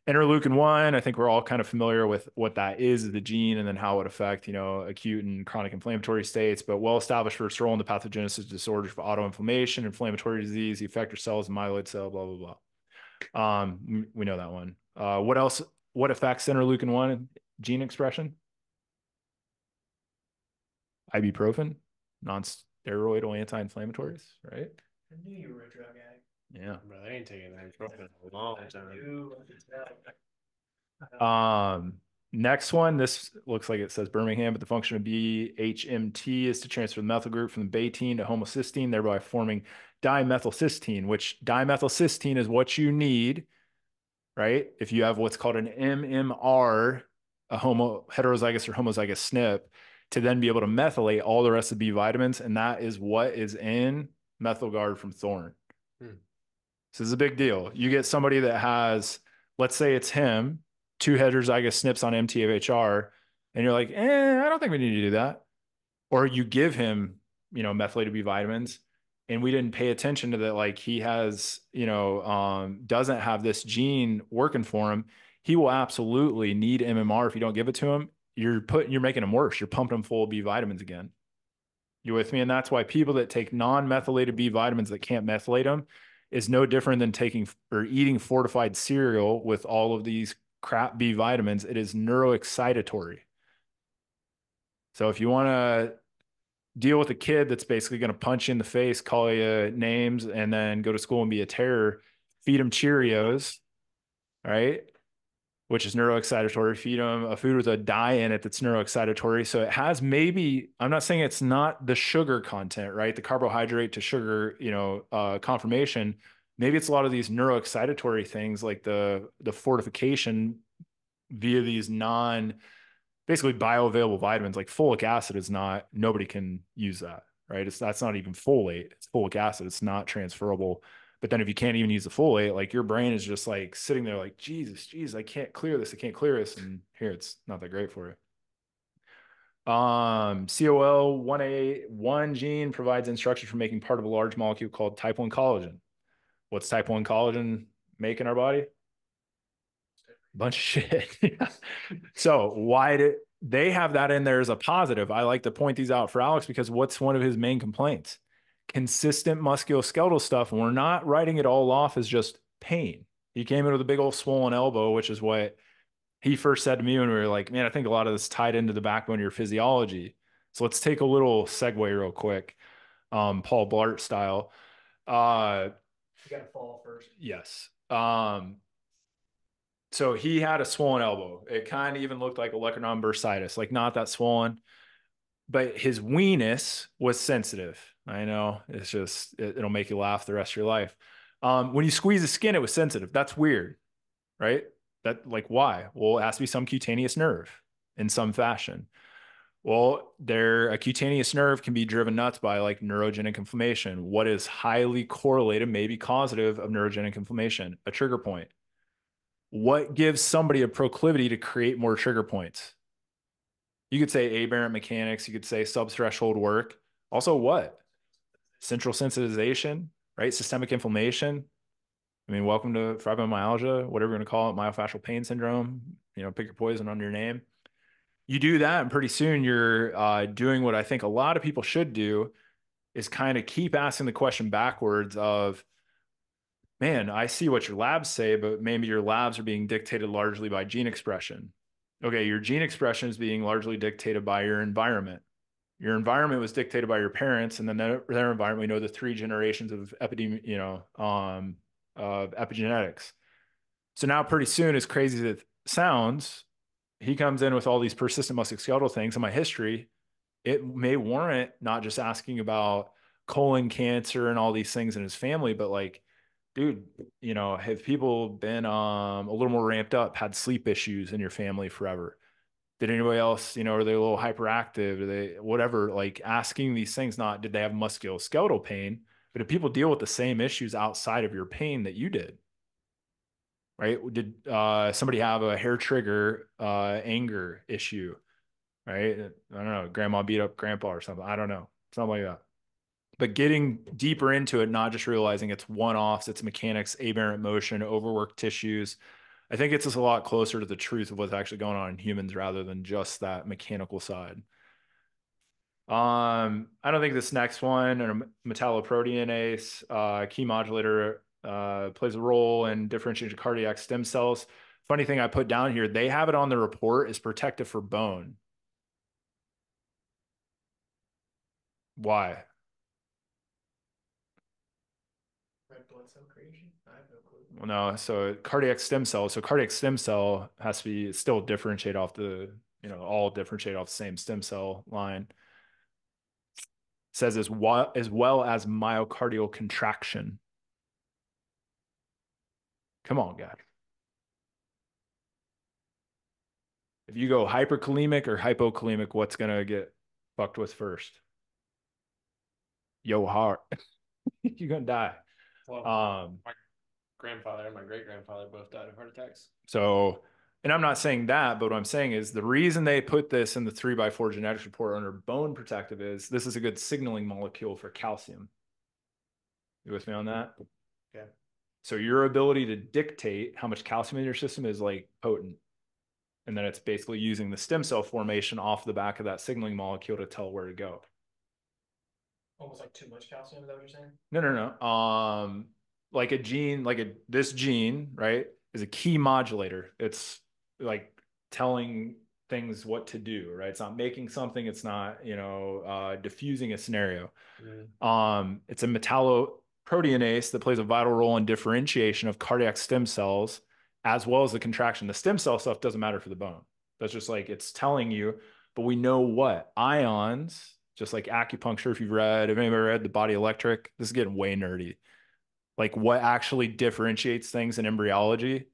Interleukin-1, I think we're all kind of familiar with what that is, the gene, and then how it affects, you know, acute and chronic inflammatory states, but well-established for its role in the pathogenesis disorders for autoinflammation, inflammatory disease, the effector cells, myeloid cell, blah, blah, blah. We know that one. What else, what affects interleukin-1 gene expression? Ibuprofen, non-steroidal anti-inflammatories, right? I knew you were a drug addict. Yeah, bro, I ain't taking that a long time. Next one, this looks like it says Birmingham, but the function of BHMT is to transfer the methyl group from the betaine to homocysteine, thereby forming dimethylcysteine, which dimethylcysteine is what you need, right? If you have what's called an MMR, a heterozygous or homozygous SNP, to then be able to methylate all the rest of B vitamins, and that is what is in Methylguard from Thorn. So this is a big deal. You get somebody that has, let's say it's him, two heterozygous SNPs on MTHFR, and you're like, I don't think we need to do that. Or you give him, you know, methylated B vitamins, and we didn't pay attention to that. Like he has, you know, doesn't have this gene working for him. He will absolutely need MMR if you don't give it to him. You're making him worse. You're pumping him full of B vitamins again. You with me? And that's why people that take non-methylated B vitamins that can't methylate them is no different than taking or eating fortified cereal with all of these crap B vitamins. It is neuroexcitatory. So if you want to deal with a kid that's basically going to punch you in the face, call you names, and then go to school and be a terror, feed them Cheerios, right? Which is neuroexcitatory. Feed them a food with a dye in it that's neuroexcitatory. So it has maybe, I'm not saying it's not the sugar content, right? The carbohydrate to sugar, you know, conformation. Maybe it's a lot of these neuroexcitatory things like the fortification via these basically bioavailable vitamins. Like folic acid is not, nobody can use that, right? That's not even folate, it's folic acid. It's not transferable. But then if you can't even use the folate, like your brain is just like sitting there like, Jesus, I can't clear this. I can't clear this. And here, it's not that great for you. COL1A1 gene provides instruction for making part of a large molecule called type 1 collagen. What's type 1 collagen make in our body? A bunch of shit. So why did they have that in there as a positive? I like to point these out for Alex because what's one of his main complaints? Consistent musculoskeletal stuff, and we're not writing it all off as just pain. He came in with a big old swollen elbow, which is what he first said to me when we were like, man, I think a lot of this tied into the backbone of your physiology. So let's take a little segue real quick, Paul Blart style. You got to fall first. Yes. So he had a swollen elbow. It kind of even looked like a Leukonon bursitis, like not that swollen, but his weenus was sensitive. I know, it's just, it'll make you laugh the rest of your life. When you squeeze the skin, it was sensitive. That's weird, right? That like, why? Well, it has to be some cutaneous nerve in some fashion. Well, a cutaneous nerve can be driven nuts by like neurogenic inflammation. What is highly correlated, maybe causative of neurogenic inflammation? A trigger point. What gives somebody a proclivity to create more trigger points? You could say aberrant mechanics. You could say subthreshold work. Also what? Central sensitization, right? Systemic inflammation. I mean, welcome to fibromyalgia, whatever you're going to call it, myofascial pain syndrome, you know, pick your poison under your name. You do that and pretty soon you're doing what I think a lot of people should do is kind of keep asking the question backwards of man, I see what your labs say, but maybe your labs are being dictated largely by gene expression. Okay, your gene expression is being largely dictated by your environment. Your environment was dictated by your parents, and then their environment. We know the three generations of epigenetics. So now, pretty soon, as crazy as it sounds, he comes in with all these persistent musculoskeletal things. In my history, it may warrant not just asking about colon cancer and all these things in his family, but like, dude, you know, have people been a little more ramped up, had sleep issues in your family forever? Did anybody else, you know, are they a little hyperactive? Are they whatever? Like asking these things, not did they have musculoskeletal pain, but if people deal with the same issues outside of your pain that you did, right? Did somebody have a hair trigger anger issue, right? I don't know, grandma beat up grandpa or something. I don't know, something like that. But getting deeper into it, not just realizing it's one-offs, it's mechanics, aberrant motion, overworked tissues. I think it's just a lot closer to the truth of what's actually going on in humans rather than just that mechanical side. I don't think this next one, or metalloprotein ACE, key modulator, plays a role in differentiated cardiac stem cells. Funny thing I put down here, they have it on the report, is protective for bone. Why? Well, no, so cardiac stem cells. So cardiac stem cell has to be still differentiate off the, you know, all differentiate off the same stem cell line. It says as well as myocardial contraction. Come on, guys. If you go hyperkalemic or hypokalemic, what's going to get fucked with first? Yo, heart. You're going to die. Well, my grandfather and my great-grandfather both died of heart attacks. So, and I'm not saying that, but what I'm saying is the reason they put this in the 3x4 genetics report under bone protective is this is a good signaling molecule for calcium. You with me on that? Okay. So your ability to dictate how much calcium in your system is like potent. And then it's basically using the stem cell formation off the back of that signaling molecule to tell where to go. Almost like too much calcium, is that what you're saying? No, no, no. Like a gene, like this gene, right, is a key modulator. It's like telling things what to do, right? It's not making something. It's not, you know, diffusing a scenario. Mm. It's a metalloproteinase that plays a vital role in differentiation of cardiac stem cells as well as the contraction. The stem cell stuff doesn't matter for the bone. That's just like it's telling you, but we know what ions. Just like acupuncture, if you've read, if anybody read The Body Electric, this is getting way nerdy. Like what actually differentiates things in embryology,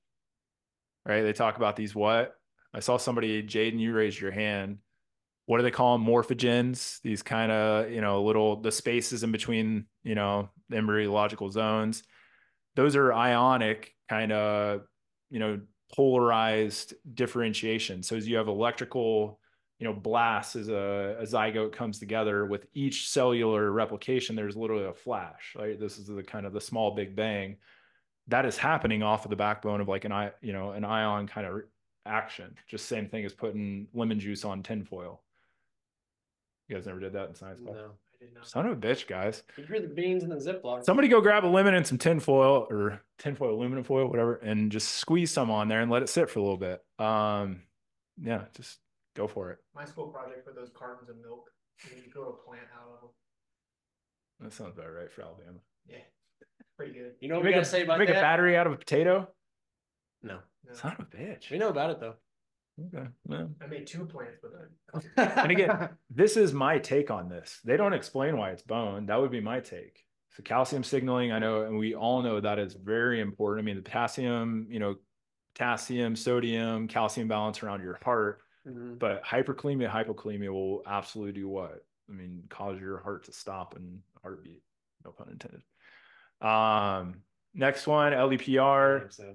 right? They talk about these what? I saw somebody, Jaden, you raised your hand. What do they call them? Morphogens, these kind of, you know, little, the spaces in between, you know, the embryological zones. Those are ionic kind of, you know, polarized differentiation. So as you have electrical, you know, blasts as a zygote comes together with each cellular replication, there's literally a flash, right? This is the kind of the small Big Bang that is happening off of the backbone of like an ion kind of action. Just same thing as putting lemon juice on tinfoil. You guys never did that in science class? No, I did not. Son of a bitch, guys. You threw the beans in the Ziploc. Somebody go grab a lemon and some tinfoil or tinfoil, aluminum foil, whatever, and just squeeze some on there and let it sit for a little bit. Yeah, just go for it. My school project for those cartons of milk, you can grow a plant out of them. That sounds about right for Alabama. Yeah, pretty good. You know what we gotta say about that? Make a battery out of a potato? No. Son of a bitch. We know about it, though. Okay. Well, I made two plants with it. And again, this is my take on this. They don't explain why it's bone. That would be my take. So calcium signaling, I know, and we all know that is very important. I mean, the potassium, you know, potassium, sodium, calcium balance around your heart. Mm-hmm. But hyperkalemia, hypokalemia will absolutely do what? I mean, cause your heart to stop and heartbeat. No pun intended. Next one, LEPR. So,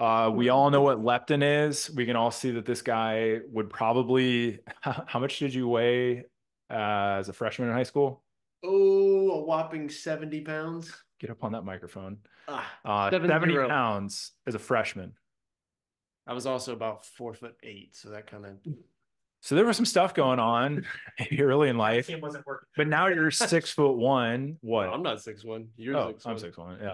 yeah. We all know what leptin is. We can all see that this guy would probably... How much did you weigh as a freshman in high school? Oh, a whopping 70 pounds. Get up on that microphone. 70 pounds as a freshman. I was also about 4'8", so that kind of... So there was some stuff going on early in life. It wasn't working. But now you're 6'1". What? No, I'm not 6'1". You're 6'1". I'm 6'1", yeah.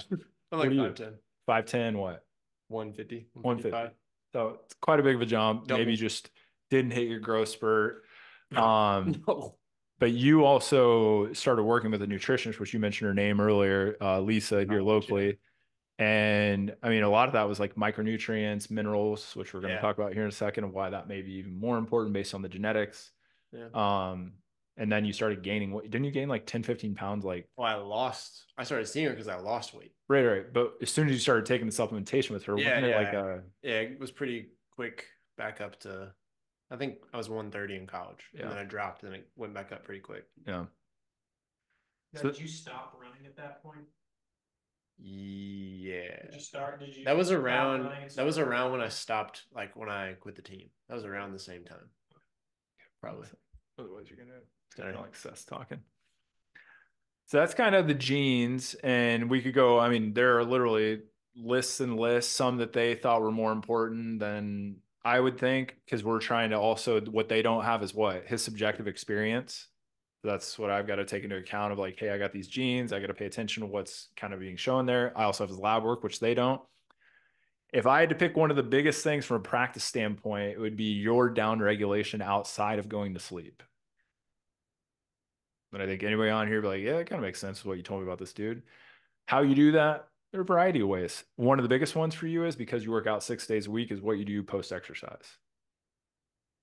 I'm like 5'10". 5'10", what? 150. 150. So it's quite a big of a jump. Double. Maybe just didn't hit your growth spurt. But you also started working with a nutritionist, which you mentioned her name earlier, Lisa, here locally. And I mean, a lot of that was like micronutrients, minerals, which we're going to talk about here in a second, and why that may be even more important based on the genetics. Yeah. And then you started gaining weight. Didn't you gain like 10, 15 pounds? Like, well, I started seeing her because I lost weight. Right, right. But as soon as you started taking the supplementation with her, it was pretty quick back up to, I think I was 130 in college. Yeah. And then I dropped and it went back up pretty quick. Yeah. Now, did you stop running at that point? Yeah. Did you start? Did you? That was around when I stopped, like when I quit the team. That was around the same time. Probably. Otherwise, you're going to. I don't like Seth's talking. So that's kind of the genes, and we could go, I mean, there are literally lists and lists, some that they thought were more important than I would think, because we're trying to also, what they don't have is what? His subjective experience. That's what I've got to take into account of like, hey, I got these genes. I got to pay attention to what's kind of being shown there. I also have his lab work, which they don't. If I had to pick one of the biggest things from a practice standpoint, it would be your down regulation outside of going to sleep. But I think anybody on here be like, yeah, it kind of makes sense what you told me about this dude. How you do that, there are a variety of ways. One of the biggest ones for you is because you work out 6 days a week is what you do post-exercise.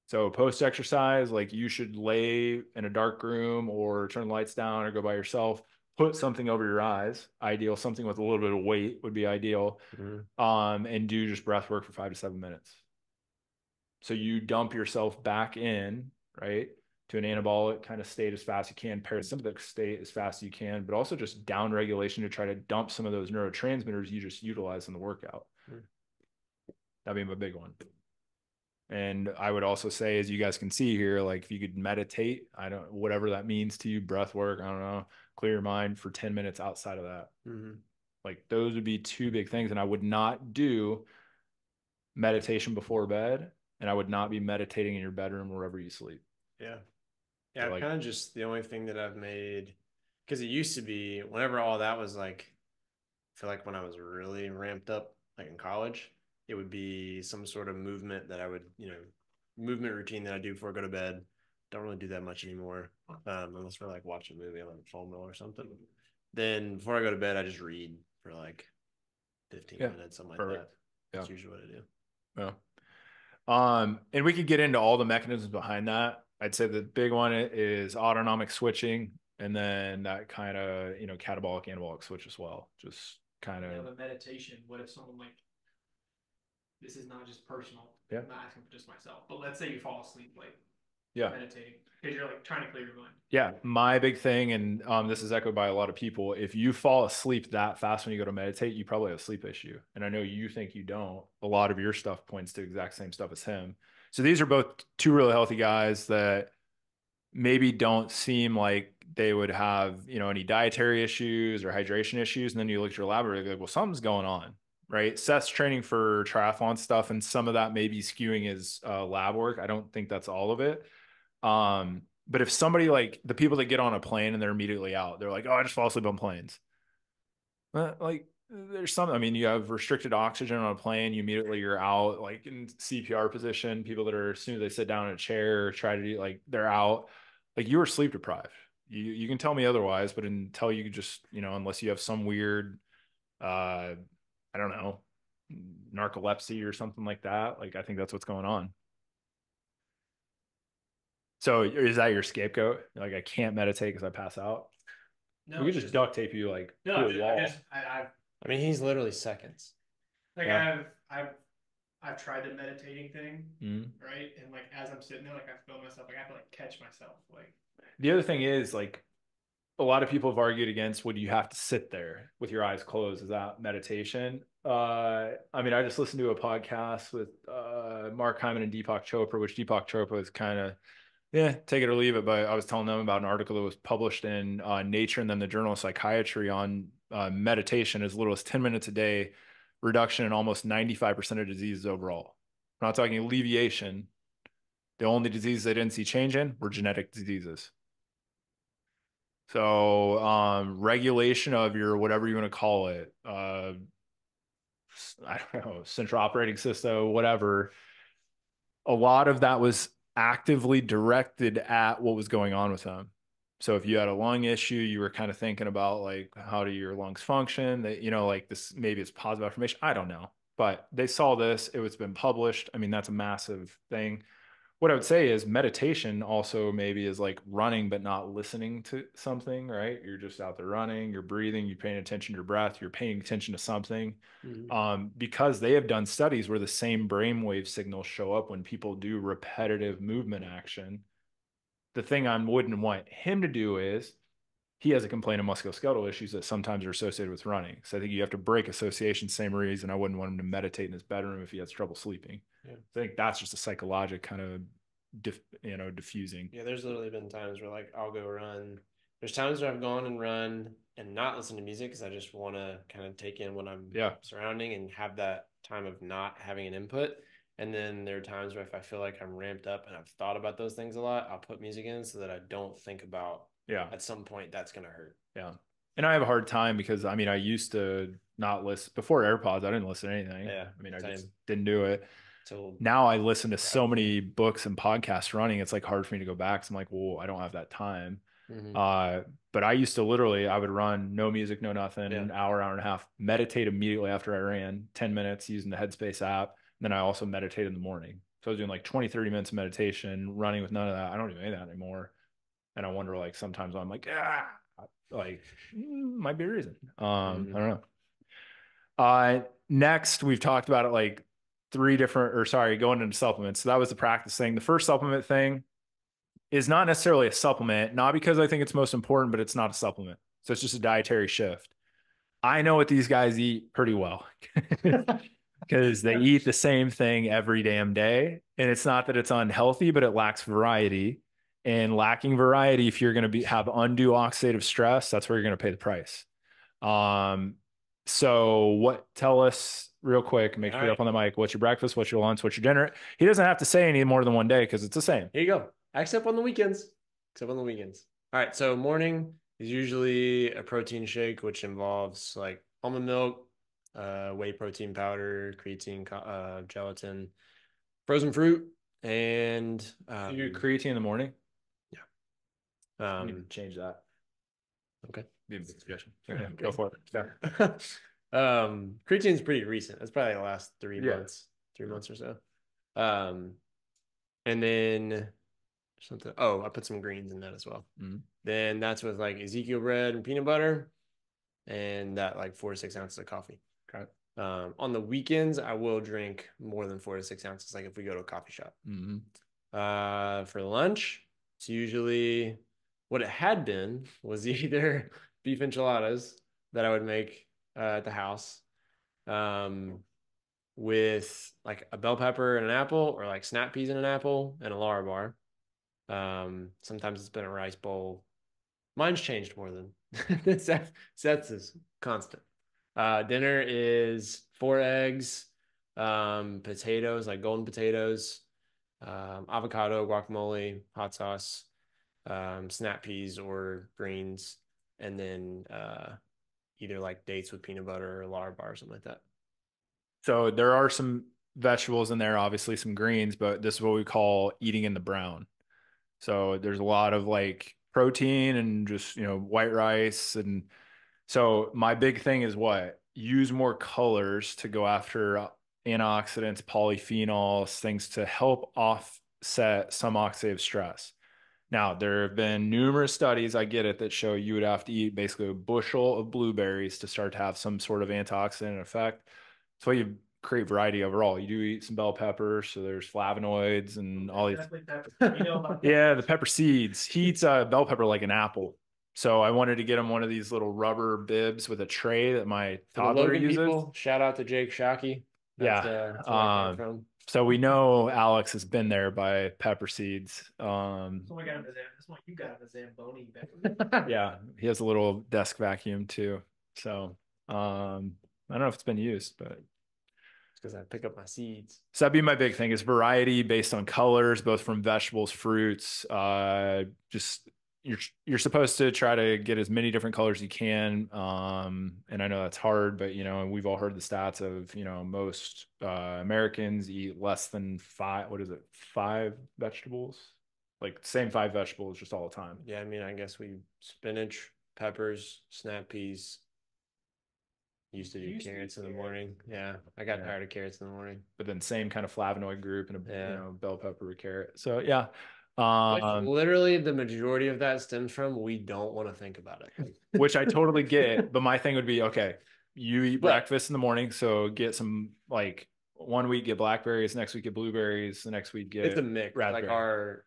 So post-exercise, like you should lay in a dark room or turn the lights down or go by yourself, put something over your eyes. Ideal, something with a little bit of weight would be ideal. Mm-hmm. And do just breath work for 5 to 7 minutes. So you dump yourself back in, right? To an anabolic kind of state as fast as you can, parasympathetic state as fast as you can, but also just down regulation to try to dump some of those neurotransmitters you just utilize in the workout. Sure. That'd be my big one. And I would also say, as you guys can see here, like if you could meditate, whatever that means to you, breath work, I don't know, clear your mind for 10 minutes outside of that. Mm-hmm. Like those would be two big things. And I would not do meditation before bed, and I would not be meditating in your bedroom wherever you sleep. Yeah. Yeah, like, kind of just the only thing that I've made, because it used to be whenever all that was like, I feel like when I was really ramped up, like in college, it would be some sort of movement that I would, movement routine that I do before I go to bed. Don't really do that much anymore, unless we're like watching a movie on a phone or something. Then before I go to bed, I just read for like 15 minutes, something like that. That's usually what I do. Yeah. And we could get into all the mechanisms behind that. I'd say the big one is autonomic switching, and then that kind of, catabolic anabolic switch as well. Just kind of the meditation. What if someone like, this is not just personal. Yeah. I'm not asking for just myself, but let's say you fall asleep late. Yeah. Meditating because you're like trying to clear your mind. Yeah. My big thing, and this is echoed by a lot of people. If you fall asleep that fast when you go to meditate, you probably have a sleep issue. And I know you think you don't. A lot of your stuff points to the exact same stuff as him. So these are both two really healthy guys that maybe don't seem like they would have, any dietary issues or hydration issues. And then you look at your lab and you're like, well, something's going on, right? Seth's training for triathlon stuff, and some of that may be skewing his lab work. I don't think that's all of it. But if somebody like the people that get on a plane and they're immediately out, they're like, oh, I just fall asleep on planes. Like, there's some, I mean, you have restricted oxygen on a plane, you immediately you're out, like in CPR position, people that are, as soon as they sit down in a chair, try to do like, they're out, like you are sleep deprived. You can tell me otherwise, but until you just, unless you have some weird, I don't know, narcolepsy or something like that. Like, I think that's what's going on. So is that your scapegoat? Like, I can't meditate because I pass out. No, we could just duct tape you like to a wall. I mean, he's literally seconds. Like I've tried the meditating thing, right? And like as I'm sitting there, like I feel myself, like I have to like catch myself. Like the other thing is like a lot of people have argued against would you have to sit there with your eyes closed? Is that meditation? I mean, I just listened to a podcast with Mark Hyman and Deepak Chopra, which Deepak Chopra is kind of take it or leave it. But I was telling them about an article that was published in Nature and then the Journal of Psychiatry on meditation, as little as 10 minutes a day, reduction in almost 95% of diseases overall. I'm not talking alleviation. The only diseases they didn't see change in were genetic diseases. So regulation of your, whatever you want to call it, I don't know, central operating system, whatever. A lot of that was actively directed at what was going on with them. So if you had a lung issue, you were kind of thinking about like, how do your lungs function? That, you know, like this, maybe it's positive affirmation. I don't know, but they saw this, it was been published. I mean, that's a massive thing. What I would say is meditation also maybe is like running, but not listening to something, right? You're just out there running, you're breathing, you're paying attention to your breath, you're paying attention to something, because they have done studies where the same brainwave signals show up when people do repetitive movement action. The thing I wouldn't want him to do is, he has a complaint of musculoskeletal issues that sometimes are associated with running. So I think you have to break association, same reason I wouldn't want him to meditate in his bedroom if he has trouble sleeping. Yeah. I think that's just a psychologic kind of, diffusing. Yeah, there's literally been times where like, I'll go run. There's times where I've gone and run and not listen to music because I just want to kind of take in what I'm surrounding and have that time of not having an input. And then there are times where if I feel like I'm ramped up and I've thought about those things a lot, I'll put music in so that I don't think about, at some point that's going to hurt. Yeah. And I have a hard time because, I mean, I used to not listen before AirPods. I didn't listen to anything. Yeah. I mean, I just didn't do it. So now I listen to so many books and podcasts running. It's like hard for me to go back. So I'm like, well, I don't have that time. But I used to literally, I would run no music, no nothing, an hour, hour and a half, meditate immediately after I ran 10 minutes using the Headspace app. And then I also meditate in the morning. So I was doing like 20, 30 minutes of meditation, running with none of that. I don't do any of that anymore. And I wonder, like, sometimes I'm like, like, might be a reason. I don't know. Next, we've talked about it like three different, or sorry, going into supplements. So that was the practice thing. The first supplement thing is not necessarily a supplement, not because I think it's most important, but it's not a supplement. So it's just a dietary shift. I know what these guys eat pretty well. Because they eat the same thing every damn day. And it's not that it's unhealthy, but it lacks variety. And lacking variety, if you're going to have undue oxidative stress, that's where you're going to pay the price. So what, tell us real quick, make sure you're up on the mic. What's your breakfast? What's your lunch? What's your dinner? He doesn't have to say any more than one day because it's the same. Here you go. Except on the weekends. Except on the weekends. All right. So morning is usually a protein shake, which involves like almond milk, whey protein powder, creatine, gelatin, frozen fruit, and so you do creatine in the morning. Yeah, you can change that. Okay, be a big suggestion. Yeah, go for it. Yeah. Creatine is pretty recent. It's probably the last 3 months, 3 months or so. And then something. Oh, I put some greens in that as well. Then that's with like Ezekiel bread and peanut butter, and that like 4 to 6 ounces of coffee. On the weekends, I will drink more than 4 to 6 ounces, like if we go to a coffee shop. For lunch, it's usually what it had been was either beef enchiladas that I would make at the house with like a bell pepper and an apple, or like snap peas and an apple and a Lara bar. Sometimes it's been a rice bowl. Mine's changed more than Seth's is constant. Dinner is 4 eggs, potatoes, like golden potatoes, avocado, guacamole, hot sauce, snap peas or greens, and then either like dates with peanut butter or Lara bar or something like that. So there are some vegetables in there, obviously some greens, but this is what we call eating in the brown. So there's a lot of like protein and just, you know, white rice and... So my big thing is what? Use more colors to go after antioxidants, polyphenols, things to help offset some oxidative stress. Now, there have been numerous studies, I get it, that show you would have to eat basically a bushel of blueberries to start to have some sort of antioxidant effect. So you create variety overall. You do eat some bell peppers, so there's flavonoids and all these. Yeah, the pepper seeds. He eats a bell pepper like an apple. So I wanted to get him one of these little rubber bibs with a tray that my toddler uses. People, shout out to Jake Shockey. That's from. So we know Alex has been there by pepper seeds. So I got him you got a Zamboni back. Yeah, he has a little desk vacuum too. So I don't know if it's been used, but it's because I pick up my seeds. So that'd be my big thing is variety based on colors, both from vegetables, fruits, just you're supposed to try to get as many different colors you can. And I know that's hard, but, you know, we've all heard the stats of, you know, most Americans eat less than five vegetables, like same five vegetables just all the time. Yeah. I mean, I guess we spinach, peppers, snap peas, used to do carrots in the morning. Yeah. I got tired of carrots in the morning, but then same kind of flavonoid group and a you know, bell pepper or carrot. So yeah. Which literally the majority of that stems from we don't want to think about it, which I totally get. But my thing would be, okay, you eat breakfast in the morning, so get some, like, one week get blackberries, next week get blueberries, the next week get, it's a mix. Like our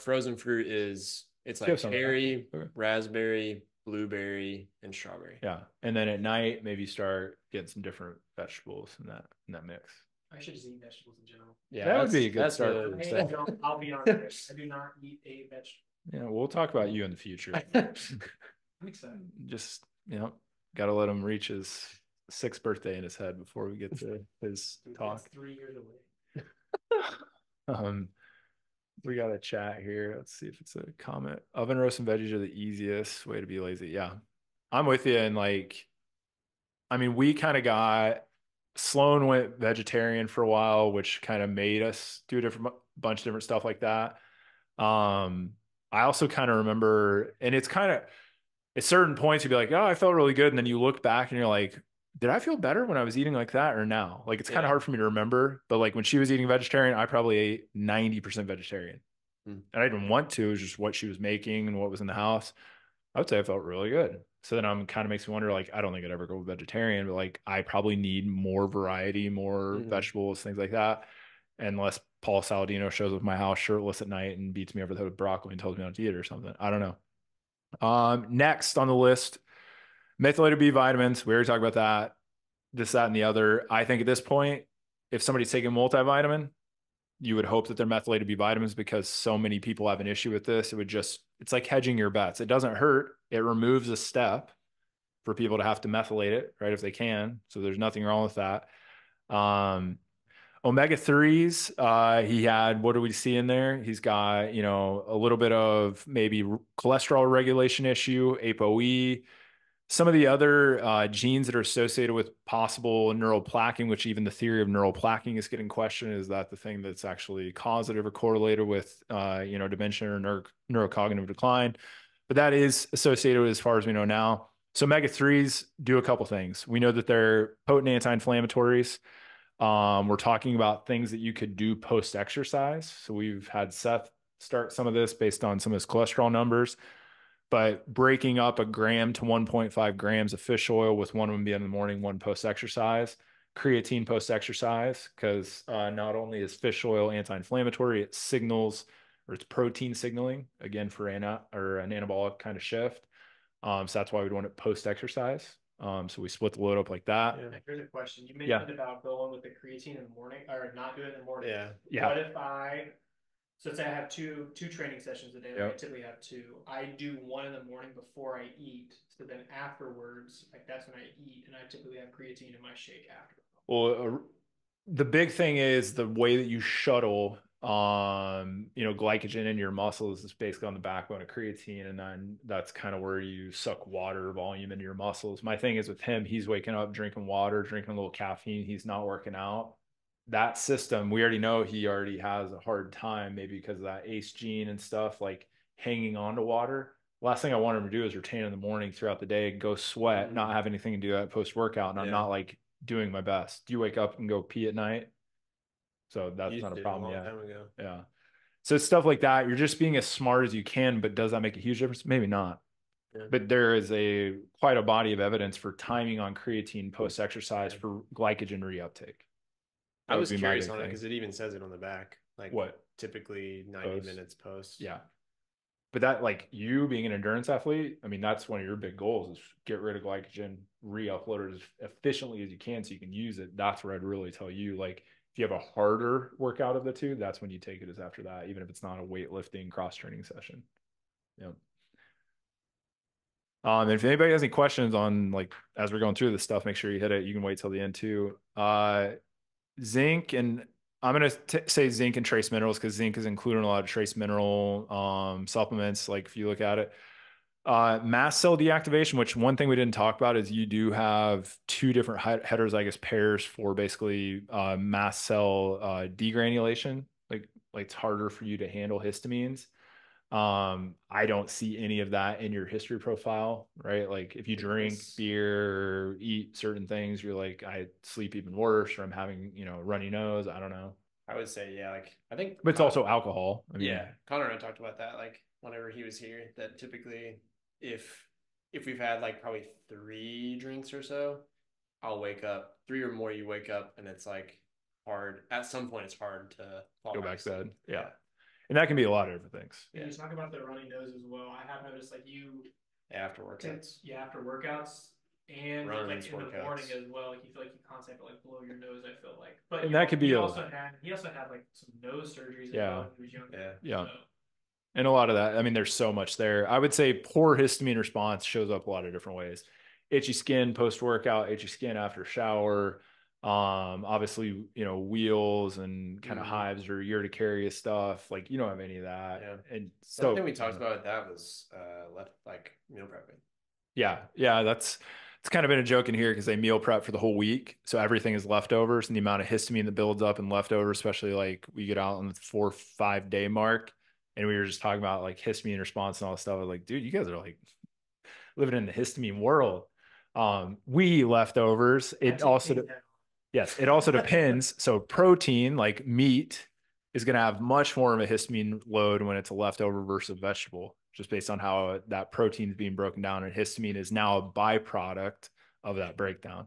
frozen fruit is, it's like cherry, raspberry, blueberry, and strawberry. Yeah, and then at night maybe start getting some different vegetables in that mix. I should just eat vegetables in general. Yeah, that would be a good start. I'll be honest. I do not eat a vegetable. Yeah, we'll talk about you in the future. I'm excited. Just, you know, got to let him reach his 6th birthday in his head before we get to his talk. That's 3 years away. We got a chat here. Let's see if it's a comment. Oven roast and veggies are the easiest way to be lazy. Yeah, I'm with you. And, like, I mean, we kind of got... Sloan went vegetarian for a while, which kind of made us do a bunch of different stuff like that. I also kind of remember, and it's kind of at certain points you'd be like, oh, I felt really good, and then you look back and you're like, did I feel better when I was eating like that or now? Like, it's kind of hard for me to remember, but like when she was eating vegetarian, I probably ate 90% vegetarian, and I didn't want to. It was just what she was making and what was in the house. I would say I felt really good. So then I'm kind of makes me wonder, like, I don't think I'd ever go vegetarian, but like, I probably need more variety, more vegetables, things like that. Unless Paul Saladino shows up at my house shirtless at night and beats me over the head with broccoli and tells me not to eat it or something. I don't know. Next on the list, methylated B vitamins. We already talked about that, this, that, and the other. I think at this point, if somebody's taking multivitamin, you would hope that they're methylated B vitamins, because so many people have an issue with this. It would just, it's like hedging your bets. It doesn't hurt. It removes a step for people to have to methylate it, right? If they can. So there's nothing wrong with that. Omega-3s, he had, what do we see in there? He's got, you know, a little bit of maybe cholesterol regulation issue, APOE, some of the other genes that are associated with possible neural plaquing, which even the theory of neural plaquing is getting questioned. Is that the thing that's actually causative or correlated with, you know, dementia or neurocognitive decline? But that is associated with, as far as we know now. So omega-3s do a couple things. We know that they're potent anti-inflammatories. We're talking about things that you could do post-exercise. So we've had Seth start some of this based on some of his cholesterol numbers. But breaking up a gram to 1.5 grams of fish oil, with one being in the morning, one post-exercise, creatine post-exercise, because not only is fish oil anti-inflammatory, it signals, or it's protein signaling, again, for an anabolic kind of shift. So that's why we'd want it post-exercise. So we split the load up like that. Yeah. Here's a question. You mentioned about going with the creatine in the morning, or not doing it in the morning. Yeah. What if I... So say I have two training sessions a day. Like I typically have two. I do one in the morning before I eat. So then afterwards, like, that's when I eat, and I typically have creatine in my shake after. Well, the big thing is the way that you shuttle, you know, glycogen into your muscles is basically on the backbone of creatine, and then that's kind of where you suck water volume into your muscles. My thing is with him, he's waking up, drinking water, drinking a little caffeine. He's not working out. That system, we already know he already has a hard time, maybe because of that ACE gene and stuff, like hanging on to water. Last thing I want him to do is retain in the morning throughout the day, go sweat, not have anything to do that post-workout. And I'm not like doing my best. Do you wake up and go pee at night? So that's not a problem. Yeah. So stuff like that, you're just being as smart as you can, but does that make a huge difference? Maybe not. But there is quite a body of evidence for timing on creatine post-exercise for glycogen reuptake. I was curious on it because it even says it on the back, like what typically 90 minutes post. Yeah. But that, like, you being an endurance athlete, I mean, that's one of your big goals is get rid of glycogen, re-upload it as efficiently as you can so you can use it. That's where I'd really tell you, like, if you have a harder workout of the two, that's when you take it, is after that, even if it's not a weightlifting cross-training session. Yeah. If anybody has any questions on, like, as we're going through this stuff, make sure you hit it. You can wait till the end too. Zinc and I'm going to say zinc and trace minerals because zinc is included in a lot of trace mineral supplements. Like if you look at it, mast cell deactivation, which one thing we didn't talk about is you do have two different heterozygous pairs for basically mast cell degranulation. Like it's harder for you to handle histamines. I don't see any of that in your history profile, right? Like if you drink beer or eat certain things, you're like, I sleep even worse, or I'm having, you know, runny nose. I don't know. I would say, yeah, like I think, but it's also alcohol. I mean, yeah. Connor and I talked about that, like whenever he was here, that typically if we've had like probably 3 drinks or so, I'll wake up 3 or more. You wake up and it's like hard at some point, it's hard to go back to bed. Yeah. And that can be a lot of different things. Yeah. You talk about the runny nose as well. I have noticed like you after workouts. Yeah, after workouts and like in the morning as well. Like you feel like you constantly like blow your nose, I feel like. But and that could be he also had like some nose surgeries as well when he was younger. Yeah. Yeah. So. And a lot of that. I mean, there's so much there. I would say poor histamine response shows up a lot of different ways. Itchy skin post workout, itchy skin after shower. Obviously, you know, wheals and kind of hives or urticaria stuff, like you don't have any of that. Yeah. And so something we talked about that was meal prepping. Yeah, that's it's kind of been a joke in here because they meal prep for the whole week, so everything is leftovers, and the amount of histamine that builds up in leftovers, especially like we get out on the 4 or 5 day mark, and we were just talking about like histamine response and all this stuff. I was like, dude, you guys are like living in the histamine world. We leftovers. It also depends. So protein, like meat, is going to have much more of a histamine load when it's a leftover versus a vegetable, just based on how that protein is being broken down, and histamine is now a byproduct of that breakdown.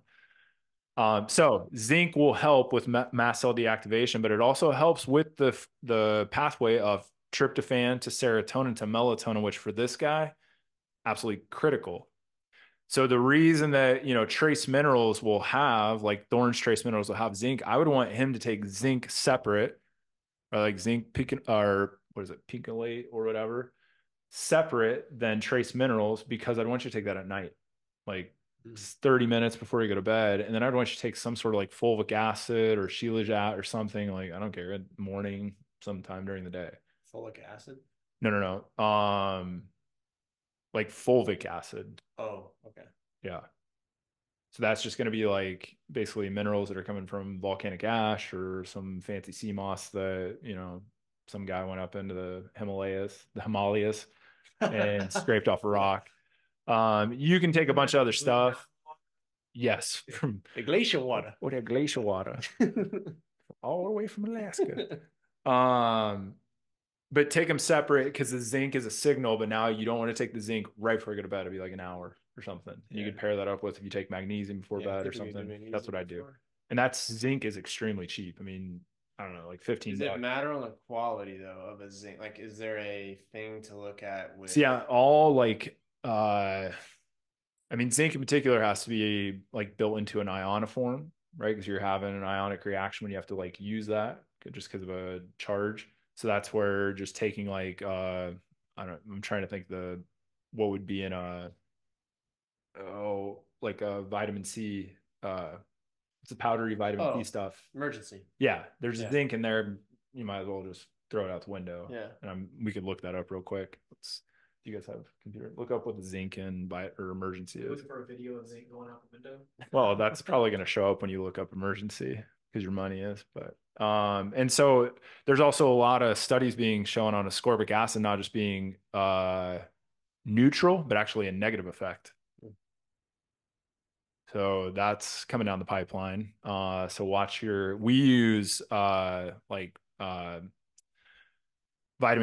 So zinc will help with mast cell deactivation, but it also helps with the pathway of tryptophan to serotonin to melatonin, which for this guy, absolutely critical. So the reason that, you know, trace minerals will have like Thorn's trace minerals will have zinc, I would want him to take zinc separate, or like zinc picolate or whatever, separate than trace minerals, because I'd want you to take that at night, like 30 minutes before you go to bed. And then I'd want you to take some sort of like fulvic acid or chelate or something, like, I don't care, in the morning, sometime during the day. Folic acid? No. Like fulvic acid. Oh, okay. Yeah. So that's just going to be like basically minerals that are coming from volcanic ash or some fancy sea moss that, you know, some guy went up into the Himalayas and scraped off a rock. You can take a bunch of other stuff. Yes. From the glacial water. Or the glacial water. All the way from Alaska. But take them separate, because the zinc is a signal, but now you don't want to take the zinc right before you go to bed. It'd be like an hour or something. Yeah. You could pair that up with if you take magnesium before bed or something. That's what I do. And that's zinc is extremely cheap. I mean, I don't know, like $15. Does it matter on the quality though of a zinc? Like, is there a thing to look at with? So yeah, all like, I mean, zinc in particular has to be like built into an ioniform, right? Because you're having an ionic reaction when you have to like use that just because of a charge. So that's where just taking like, I'm trying to think what would be in a vitamin C, it's a powdery vitamin C stuff. Emergency. Yeah. There's zinc in there. You might as well just throw it out the window. Yeah. And we could look that up real quick. Do you guys have a computer? Look up what the zinc in emergency is. Look for a video of zinc going out the window. Well, that's probably going to show up when you look up emergency, because your money is, but. And so there's also a lot of studies being shown on ascorbic acid not just being neutral, but actually a negative effect. So that's coming down the pipeline. So watch we use vitamin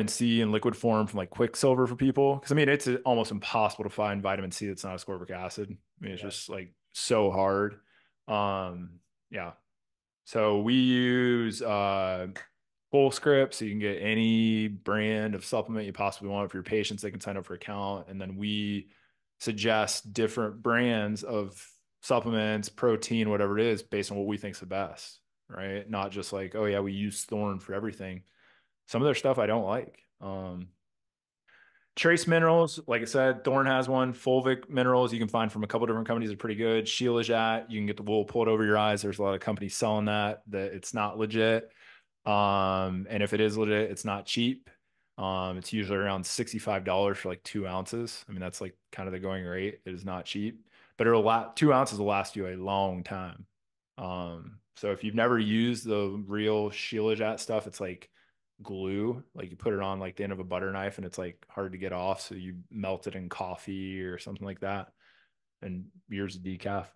C in liquid form from like Quicksilver for people. Cause I mean, it's almost impossible to find vitamin C that's not ascorbic acid. I mean, it's just like so hard. So we use FullScript, so you can get any brand of supplement you possibly want for your patients. They can sign up for an account, and then we suggest different brands of supplements, protein, whatever it is, based on what we think is the best, right? Not just like, oh yeah, we use Thorn for everything. Some of their stuff I don't like. Trace minerals, like I said, Thorn has one. Fulvic minerals you can find from a couple different companies are pretty good. Chelate, you can get the wool pulled over your eyes. There's a lot of companies selling that it's not legit. And if it is legit, it's not cheap. It's usually around $65 for like 2 ounces. I mean, that's like kind of the going rate. It is not cheap, but it'll last, 2 ounces will last you a long time. So if you've never used the real Shilajit stuff, it's like glue. Like you put it on like the end of a butter knife and it's like hard to get off. So you melt it in coffee or something like that. And years of decaf,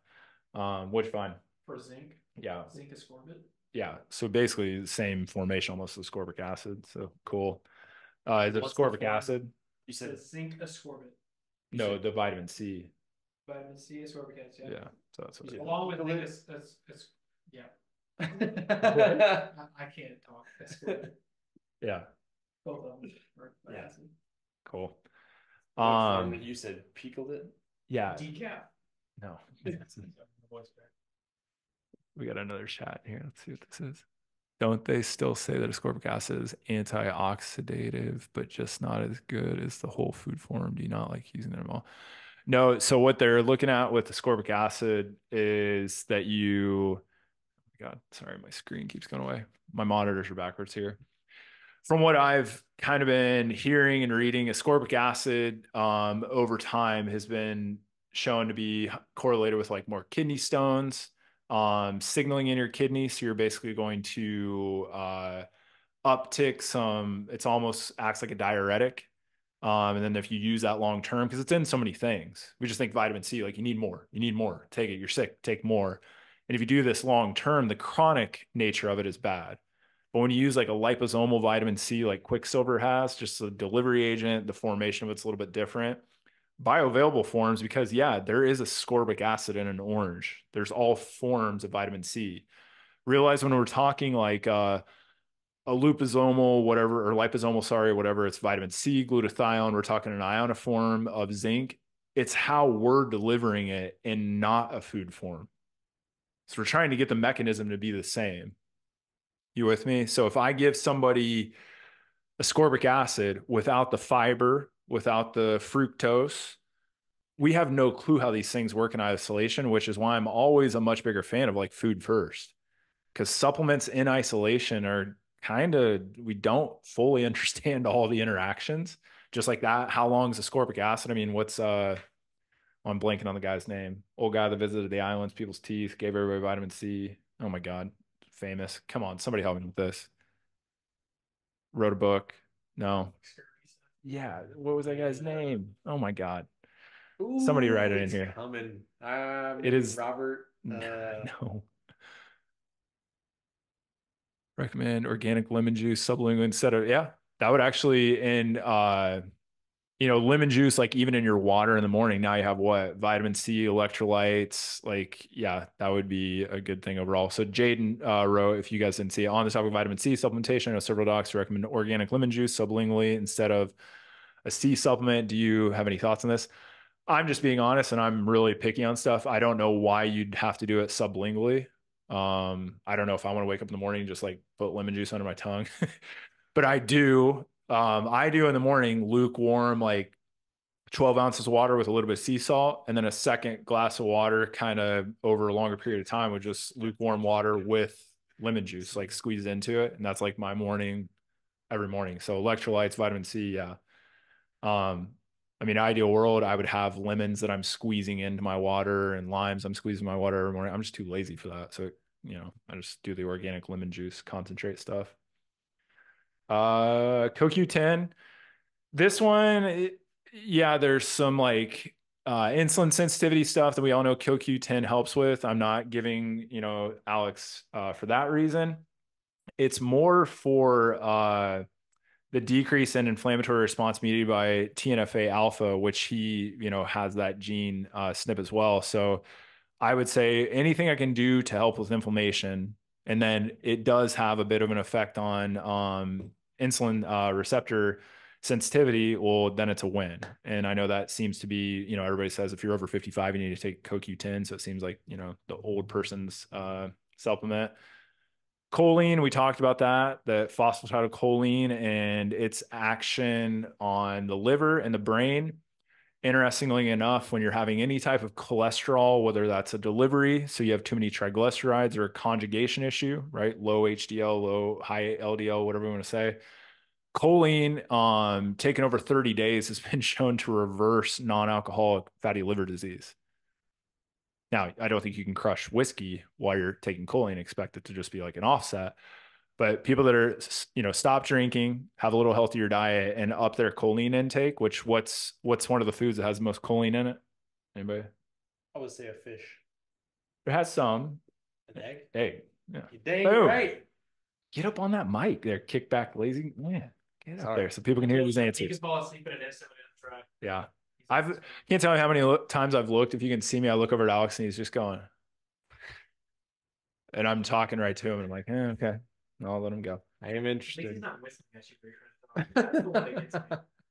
which fine. For zinc. Yeah. Zinc ascorbate. Yeah. So basically the same formation, almost ascorbic acid. So cool. Is it ascorbic acid? You said zinc ascorbate. No, the vitamin C. Vitamin C ascorbic acid. Yeah. So that's what along with this, that's yeah. I can't talk. Yeah. Both of them are acid. Cool. You said pickled it. Yeah. Decaf. No. We got another chat here. Let's see what this is. Don't they still say that ascorbic acid is antioxidative, but just not as good as the whole food form? Do you not like using them all? No. So what they're looking at with ascorbic acid is that you, oh my God, sorry, my screen keeps going away. My monitors are backwards here. From what I've kind of been hearing and reading, ascorbic acid over time has been shown to be correlated with like more kidney stones. Signaling in your kidney. So you're basically going to uptick some, it's almost acts like a diuretic. And then if you use that long-term, because it's in so many things, we just think vitamin C, like you need more, take it, you're sick, take more. And if you do this long-term, the chronic nature of it is bad. But when you use like a liposomal vitamin C, like Quicksilver has, just the delivery agent, the formation of it's a little bit different. Bioavailable forms, because yeah, there is ascorbic acid in an orange. There's all forms of vitamin C. Realize when we're talking like a liposomal, whatever, or liposomal, sorry, whatever, it's vitamin C, glutathione, we're talking an ionoform of zinc. It's how we're delivering it and not a food form. So we're trying to get the mechanism to be the same. You with me? So if I give somebody ascorbic acid without the fiber, without the fructose, we have no clue how these things work in isolation, which is why I'm always a much bigger fan of like food first, because supplements in isolation are kind of, we don't fully understand all the interactions. Just like that, how long is ascorbic acid? I mean, what's, I'm blanking on the guy's name. Old guy that visited the islands, people's teeth, gave everybody vitamin C. Oh my God, famous. Come on, somebody help me with this. Wrote a book. No. Yeah, what was that guy's name? Oh my God! Ooh, somebody write it in here. It is Robert. No. Recommend organic lemon juice sublingual instead of yeah. That would actually in you know, lemon juice, like even in your water in the morning. Now you have what, vitamin C, electrolytes. Like yeah, that would be a good thing overall. So Jaden wrote, if you guys didn't see it, on the topic of vitamin C supplementation, I know several docs recommend organic lemon juice sublingually instead of a C supplement. Do you have any thoughts on this? I'm just being honest, and I'm really picky on stuff. I don't know why you'd have to do it sublingually. I don't know if I want to wake up in the morning and just like put lemon juice under my tongue, but I do. I do in the morning, lukewarm, like 12 ounces of water with a little bit of sea salt. And then a second glass of water kind of over a longer period of time with just lukewarm water with lemon juice, like squeezed into it. And that's like my morning every morning. So electrolytes, vitamin C. Yeah. I mean, ideal world, I would have lemons that I'm squeezing into my water and limes I'm squeezing my water every morning. I'm just too lazy for that. So, you know, I just do the organic lemon juice concentrate stuff. CoQ10, this one, yeah, there's some like insulin sensitivity stuff that we all know CoQ10 helps with. I'm not giving, you know, Alex for that reason. It's more for the decrease in inflammatory response mediated by TNFA alpha, which he, you know, has that gene SNP as well. So I would say anything I can do to help with inflammation, and then it does have a bit of an effect on insulin receptor sensitivity, well, then it's a win. And I know that seems to be, you know, everybody says if you're over 55, you need to take CoQ10. So it seems like, you know, the old person's supplement. Choline, we talked about that, the phosphatidylcholine and its action on the liver and the brain. Interestingly enough, when you're having any type of cholesterol, whether that's a delivery, so you have too many triglycerides, or a conjugation issue, right? Low HDL, low, high LDL, whatever you want to say. Choline, taken over 30 days, has been shown to reverse non-alcoholic fatty liver disease. Now, I don't think you can crush whiskey while you're taking choline, expect it to just be like an offset. But people that are, you know, stop drinking, have a little healthier diet, and up their choline intake, which what's one of the foods that has the most choline in it? Anybody? I would say a fish. It has some. An egg? Egg. Yeah. You dang right. Get up on that mic there, kick back lazy. Yeah. Get up there so people can hear his answers. He can fall asleep at an S7M. Yeah. I can't tell you how many times I've looked. If you can see me, I look over at Alex and he's just going. And I'm talking right to him and I'm like, eh, okay. I'll let him go. I am interested.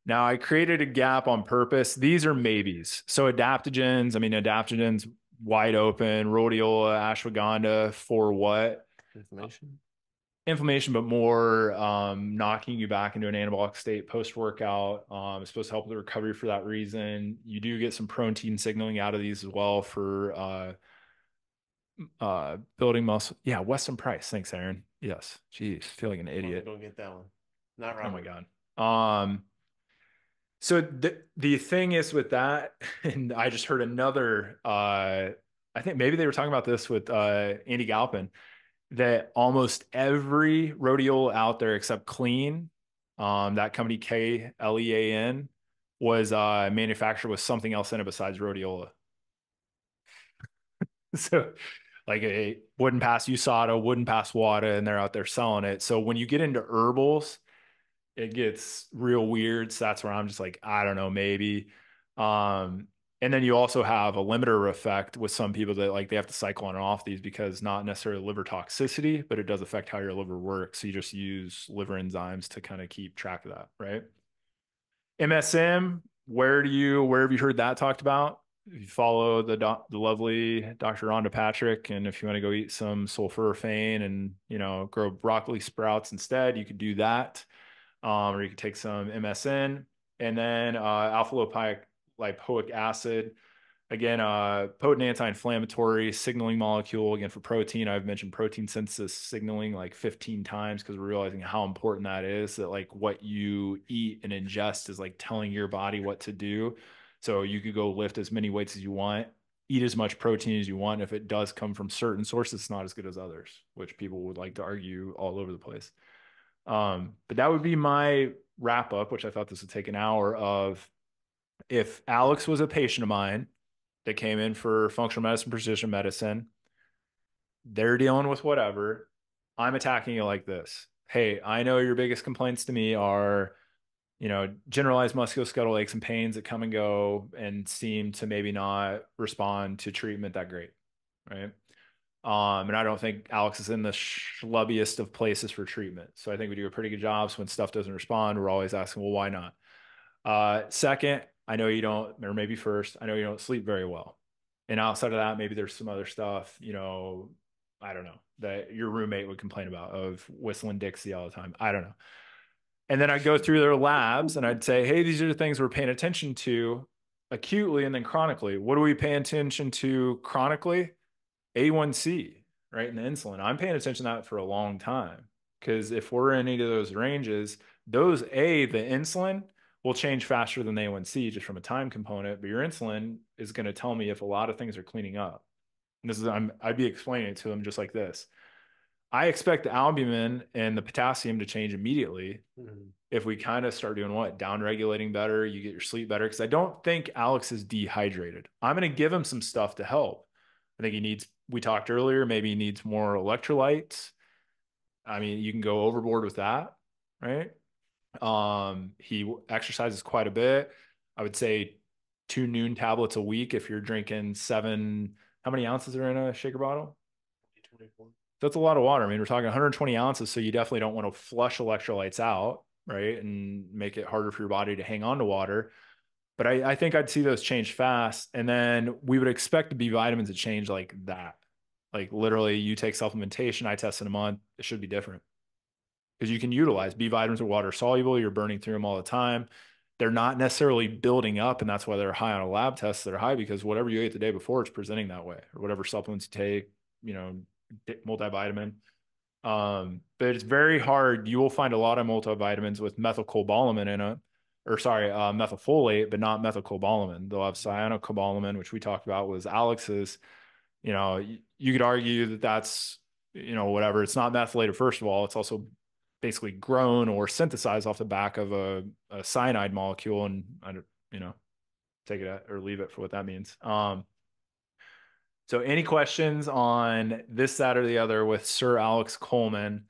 Now, I created a gap on purpose. These are maybes. So adaptogens, I mean, adaptogens, wide open, rhodiola, ashwagandha, for what? Inflammation. Inflammation, but more knocking you back into an anabolic state post-workout. It's supposed to help with the recovery for that reason. You do get some protein signaling out of these as well for building muscle. Yeah, Weston Price. Thanks, Aaron. Yes. Jeez, feel like an idiot. Don't get that one. Not right. Oh my God. So the thing is with that, and I just heard another, I think maybe they were talking about this with Andy Galpin, that almost every rhodiola out there except Clean, that company KLEAN, was manufactured with something else in it besides rhodiola. So like it wouldn't pass USADA, wouldn't pass WADA, and they're out there selling it. So when you get into herbals, it gets real weird. So that's where I'm just like, I don't know, maybe. And then you also have a limiter effect with some people that like they have to cycle on and off these because not necessarily liver toxicity, but it does affect how your liver works. So you just use liver enzymes to kind of keep track of that, right? MSM, where have you heard that talked about? If you follow the lovely Dr. Rhonda Patrick, and if you want to go eat some sulforaphane and, you know, grow broccoli sprouts instead, you could do that. Or you could take some MSM, and then alpha-lipoic acid. Again, potent anti-inflammatory signaling molecule. Again, for protein, I've mentioned protein synthesis signaling like 15 times because we're realizing how important that is, that like what you eat and ingest is like telling your body what to do. So you could go lift as many weights as you want, eat as much protein as you want. If it does come from certain sources, it's not as good as others, which people would like to argue all over the place. But that would be my wrap up, which I thought this would take an hour of. If Alex was a patient of mine that came in for functional medicine, precision medicine, they're dealing with whatever, I'm attacking you like this. Hey, I know your biggest complaints to me are, you know, generalized musculoskeletal aches and pains that come and go and seem to maybe not respond to treatment that great, right? And I don't think Alex is in the schlubbiest of places for treatment. So I think we do a pretty good job. So when stuff doesn't respond, we're always asking, well, why not? Second, I know you don't, or maybe first, I know you don't sleep very well. And outside of that, maybe there's some other stuff, you know, I don't know, that your roommate would complain about, of whistling Dixie all the time. I don't know. And then I'd go through their labs and I'd say, hey, these are the things we're paying attention to acutely and then chronically. What are we paying attention to chronically? A1C, right? And the insulin. I'm paying attention to that for a long time because if we're in any of those ranges, those the insulin will change faster than the A1C just from a time component, but your insulin is going to tell me if a lot of things are cleaning up. And this is, I'd be explaining it to them just like this. I expect the albumin and the potassium to change immediately. If we kind of start doing what? Down-regulating better, you get your sleep better. Because I don't think Alex is dehydrated. I'm going to give him some stuff to help. I think he needs, we talked earlier, maybe he needs more electrolytes. I mean, you can go overboard with that, right? He exercises quite a bit. I would say 2 noon tablets a week if you're drinking 7, how many ounces are in a shaker bottle? 24. That's a lot of water. I mean, we're talking 120 ounces. So you definitely don't want to flush electrolytes out, right? And make it harder for your body to hang on to water. But I think I'd see those change fast. And then we would expect the B vitamins to change like that. Like literally you take supplementation, I test in a month, it should be different. Because you can utilize B vitamins are water soluble. You're burning through them all the time. they're not necessarily building up, and that's why they're high on a lab test. They're high because whatever you ate the day before, it's presenting that way, or whatever supplements you take, you know, multivitamin. But it's very hard. You will find a lot of multivitamins with methylcobalamin in it, or sorry, methylfolate, but not methylcobalamin. They'll have cyanocobalamin, which we talked about was Alex's. You know, you could argue that that's, you know, whatever. It's not methylated, first of all. It's also basically grown or synthesized off the back of a cyanide molecule. And I don't, you know, take it at, or leave it for what that means. So any questions on this, that, or the other with Sir Alex Coleman,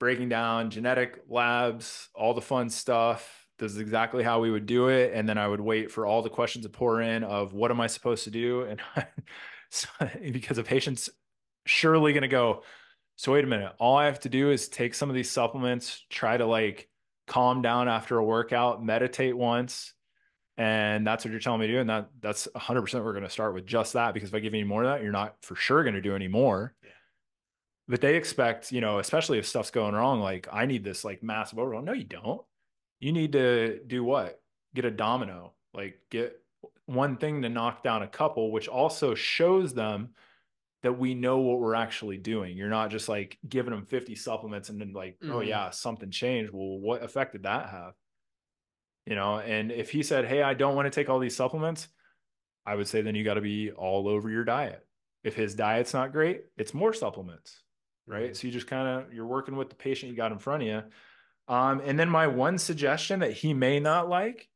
breaking down genetic labs, all the fun stuff? This is exactly how we would do it. And then I would wait for all the questions to pour in of what am I supposed to do? And because a patient's surely going to go, so wait a minute, all I have to do is take some of these supplements, try to like calm down after a workout, meditate once. And that's what you're telling me to do. And that's 100%. We're going to start with just that, because if I give you any more of that, you're not for sure going to do any more. Yeah. But they expect, you know, especially if stuff's going wrong, like I need this like massive overall. No, you don't. You need to do what? Get a domino, like get one thing to knock down a couple, which also shows them that we know what we're actually doing. You're not just like giving them 50 supplements and then like, oh yeah, something changed. Well, what effect did that have? You know, and if he said, hey, I don't want to take all these supplements, I would say then you got to be all over your diet. If his diet's not great, it's more supplements, right? So you just kind of, you're working with the patient you got in front of you. And then my one suggestion that he may not like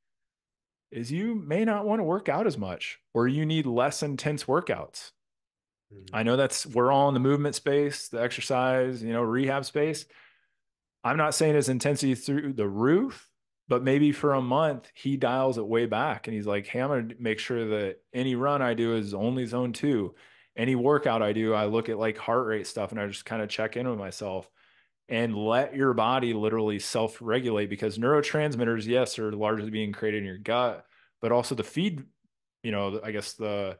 is you may not want to work out as much, or you need less intense workouts. I know that's, we're all in the movement space, the exercise, you know, rehab space. I'm not saying his intensity through the roof, but maybe for a month, he dials it way back and he's like, hey, I'm going to make sure that any run I do is only zone 2. Any workout I do, I look at like heart rate stuff and I just kind of check in with myself, and let your body literally self-regulate, because neurotransmitters, yes, are largely being created in your gut, but also the feed, you know, I guess the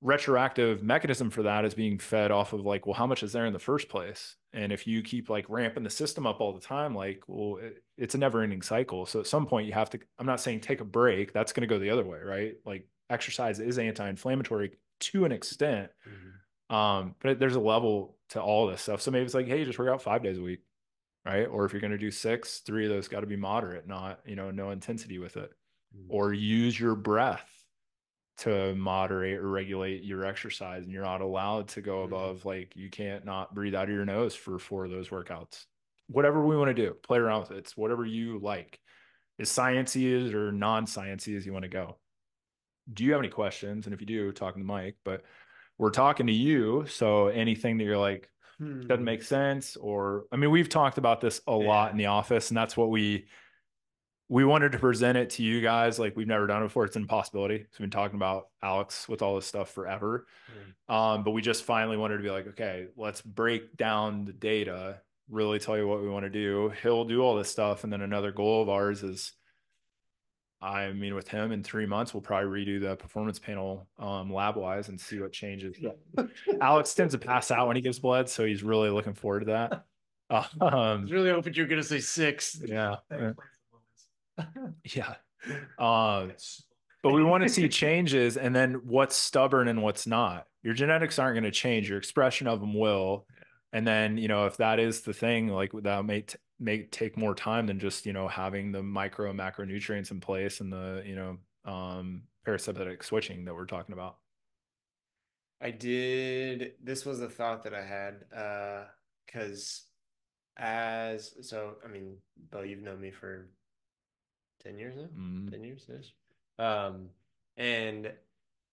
retroactive mechanism for that is being fed off of like, well, how much is there in the first place? And if you keep like ramping the system up all the time, like, well, it's a never ending cycle. So at some point you have to, I'm not saying take a break. That's going to go the other way, right? Like exercise is anti-inflammatory to an extent. But there's a level to all this stuff. So maybe it's like, hey, you just work out 5 days a week, right? Or if you're going to do 6, 3 of those got to be moderate, not, you know, no intensity with it, or use your breath to moderate or regulate your exercise. And you're not allowed to go above, like you can't not breathe out of your nose for 4 of those workouts. Whatever we want to do, play around with it. It's whatever you like, as sciencey as or non-sciencey as you want to go. Do you have any questions? And if you do, talk to Mike, but we're talking to you. So anything that you're like, doesn't make sense, or, I mean, we've talked about this a lot in the office, and that's what we wanted to present it to you guys. Like, we've never done it before. It's an impossibility. We've been talking about Alex with all this stuff forever. But we just finally wanted to be like, okay, let's break down the data, really tell you what we want to do. He'll do all this stuff. And then another goal of ours is, I mean, with him in 3 months, we'll probably redo the performance panel lab-wise and see what changes. Alex tends to pass out when he gives blood, so he's really looking forward to that. I was really hoping you were going to say 6. Yeah. But we want to see changes, and then what's stubborn and what's not. Your genetics aren't going to change, your expression of them will. And then, you know, if that is the thing, like that may take more time than just, you know, having the micro and macronutrients in place and the, you know, parasympathetic switching that we're talking about. This was the thought that I had, because I mean, Bo, you've known me for 10 years now, 10 years ish. And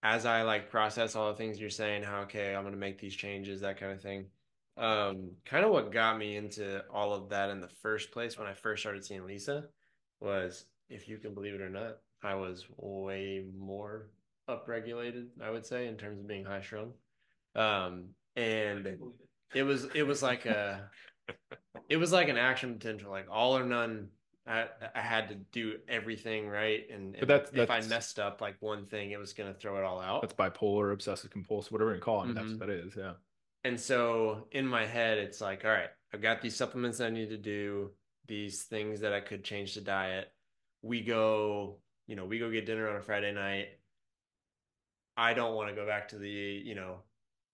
as I like process all the things you're saying, how, okay, I'm going to make these changes, that kind of thing. Kind of what got me into all of that in the first place, when I first started seeing Lisa, was, if you can believe it or not, I was way more upregulated, I would say, in terms of being high strung. And it was like a, it was like an action potential, like all or none. I had to do everything right, and if I messed up like one thing, it was going to throw it all out. That's bipolar, obsessive compulsive, whatever you call it. That's what that is, yeah. And so in my head, it's like, all right, I've got these supplements I need to do, these things that I could change to diet. we go, you know, we go get dinner on a Friday night. I don't want to go back to the, you know,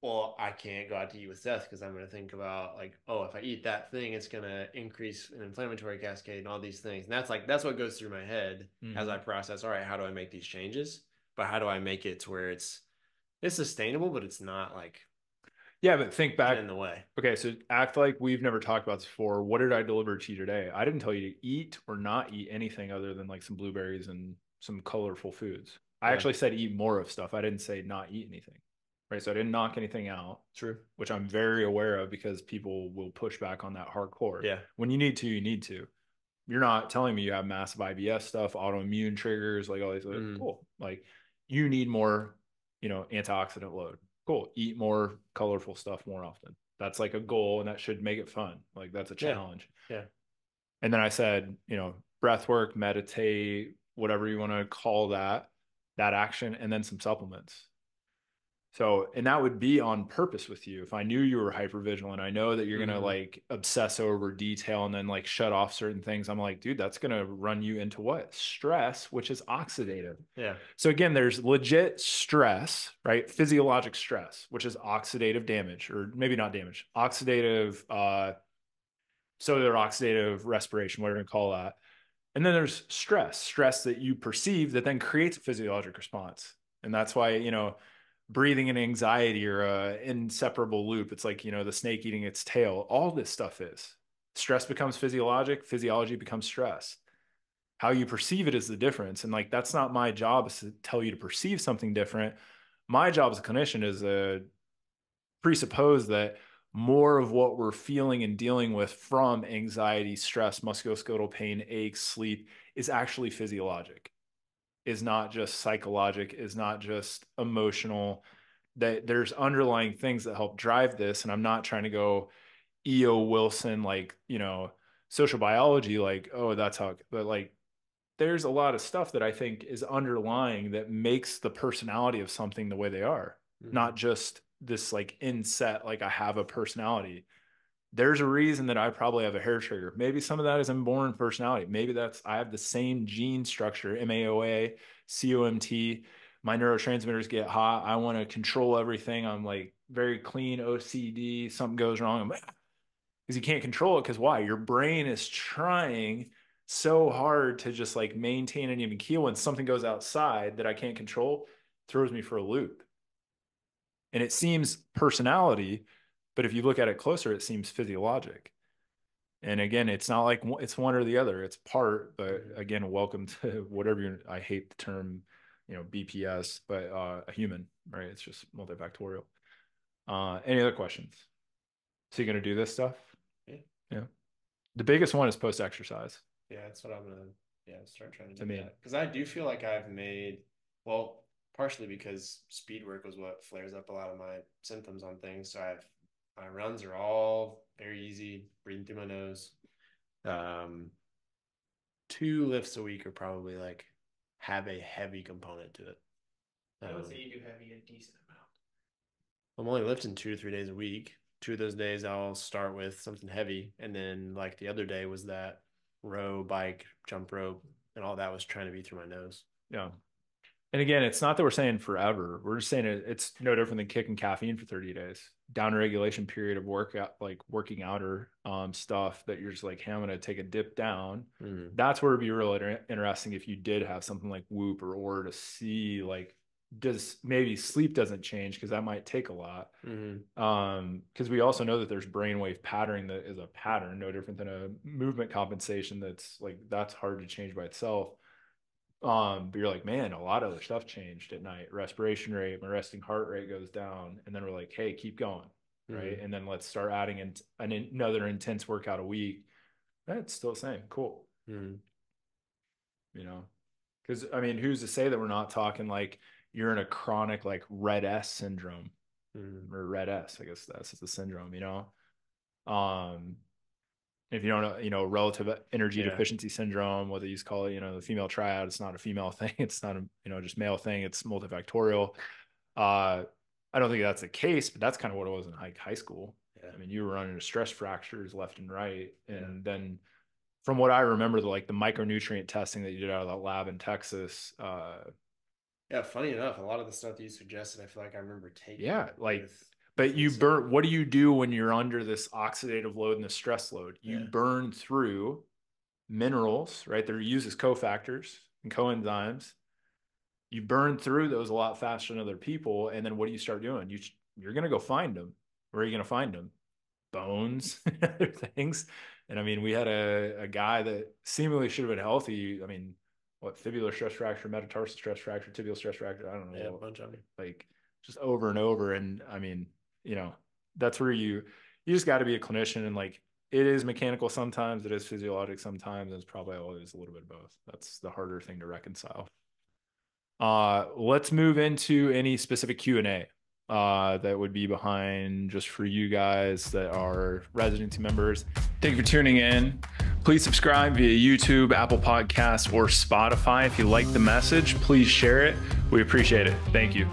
well, I can't go out to eat with Seth because I'm going to think about like, oh, if I eat that thing, it's going to increase an inflammatory cascade and all these things. And that's like, that's what goes through my head as I process, all right, how do I make these changes? But how do I make it to where it's sustainable, but it's not like, yeah, but think back in the way. Okay. So act like we've never talked about this before. What did I deliver to you today? I didn't tell you to eat or not eat anything other than like some blueberries and some colorful foods. I actually said eat more of stuff. I didn't say not eat anything. Right. So I didn't knock anything out. True. Which I'm very aware of because people will push back on that hardcore. Yeah. When you need to, you need to. You're not telling me you have massive IBS stuff, autoimmune triggers, like all these other cool. Like you need more, you know, antioxidant load. Cool. Eat more colorful stuff more often. That's like a goal and that should make it fun. Like that's a challenge. Yeah. Yeah. And then I said, you know, breath work, meditate, whatever you want to call that action, and then some supplements. So, and that would be on purpose with you. If I knew you were hypervigilant, I know that you're going to like obsess over detail and then like shut off certain things. I'm like, dude, that's going to run you into what? Stress, which is oxidative. Yeah. So again, there's legit stress, right? Physiologic stress, which is oxidative damage, or maybe not damage, oxidative, cellular oxidative respiration, whatever you call that. And then there's stress that you perceive that then creates a physiologic response. And that's why, you know, breathing and anxiety are an inseparable loop. It's like, you know, the snake eating its tail. All this stuff is stress becomes physiologic, physiology becomes stress. How you perceive it is the difference. And like, that's not my job is to tell you to perceive something different. My job as a clinician is to presuppose that more of what we're feeling and dealing with from anxiety, stress, musculoskeletal pain, aches, sleep is actually physiologic. Is not just psychologic, is not just emotional, that there's underlying things that help drive this. And I'm not trying to go E.O. Wilson, like, you know, social biology, like, oh, that's how, but like, there's a lot of stuff that I think is underlying that makes the personality of something the way they are, not just this like inset, like I have a personality. There's a reason that I probably have a hair trigger. Maybe some of that is inborn personality. Maybe that's, I have the same gene structure, MAOA, COMT. My neurotransmitters get hot. I want to control everything. I'm like very clean, OCD. Something goes wrong. I'm like, because you can't control it. Because why? Your brain is trying so hard to just like maintain an even keel. When something goes outside that I can't control, throws me for a loop. And it seems personality, but if you look at it closer, it seems physiologic. And again, it's not like it's one or the other. It's part, but again, welcome to whatever you're, I hate the term, you know, BPS, but a human, right? It's just multifactorial. Any other questions? So you're going to do this stuff? Yeah. Yeah. The biggest one is post-exercise. Yeah, that's what I'm going to start trying to do. Because I do feel like I've made, well, partially because speed work was what flares up a lot of my symptoms on things. So I've, my runs are all very easy, breathing through my nose. 2 lifts a week are probably like have a heavy component to it. I would say you do heavy a decent amount. I'm only lifting 2 to 3 days a week. 2 of those days I'll start with something heavy. And then like the other day was that row, bike, jump rope, and all that was trying to be through my nose. Yeah. And again, it's not that we're saying forever. We're just saying it's no different than kicking caffeine for 30 days. Downregulation period of workout, like working out or stuff that you're just like, hey, I'm going to take a dip down. That's where it'd be really interesting if you did have something like Whoop or Aura to see, like, does maybe sleep doesn't change because that might take a lot. Because we also know that there's brainwave patterning that is a pattern, no different than a movement compensation that's like, that's hard to change by itself. But you're like, man, a lot of other stuff changed at night. Respiration rate, my resting heart rate goes down. And then we're like, hey, keep going. Right. And then let's start adding in another intense workout a week. That's still the same. Cool. You know, because I mean, who's to say that we're not talking like you're in a chronic, like red S syndrome or red S, I guess that's the syndrome, you know? If you don't know, you know, relative energy deficiency syndrome, whether you call it, you know, the female triad, it's not a female thing. It's not a, you know, just male thing. It's multifactorial. I don't think that's the case, but that's kind of what it was in high school. I mean, you were running stress fractures left and right. And then from what I remember, the micronutrient testing that you did out of that lab in Texas. Yeah, funny enough, a lot of the stuff you suggested, I feel like I remember taking. Yeah, but you burn. What do you do when you're under this oxidative load and the stress load? You burn through minerals, right? They're used as cofactors and coenzymes. You burn through those a lot faster than other people, and then what do you start doing? You're going to go find them. Where are you going to find them? Bones and other things. And I mean, we had a guy that seemingly should have been healthy. I mean, what, fibular stress fracture, metatarsal stress fracture, tibial stress fracture. I don't know. Yeah, a bunch of them. Like just over and over. And I mean, you know, that's where you just got to be a clinician. And like, it is mechanical sometimes, it is physiologic sometimes, and it's probably always a little bit of both. That's the harder thing to reconcile. Let's move into any specific Q&A that would be behind just for you guys that are residency members. Thank you for tuning in. Please subscribe via YouTube, Apple Podcasts, or Spotify. If you like the message, please share it. We appreciate it. Thank you.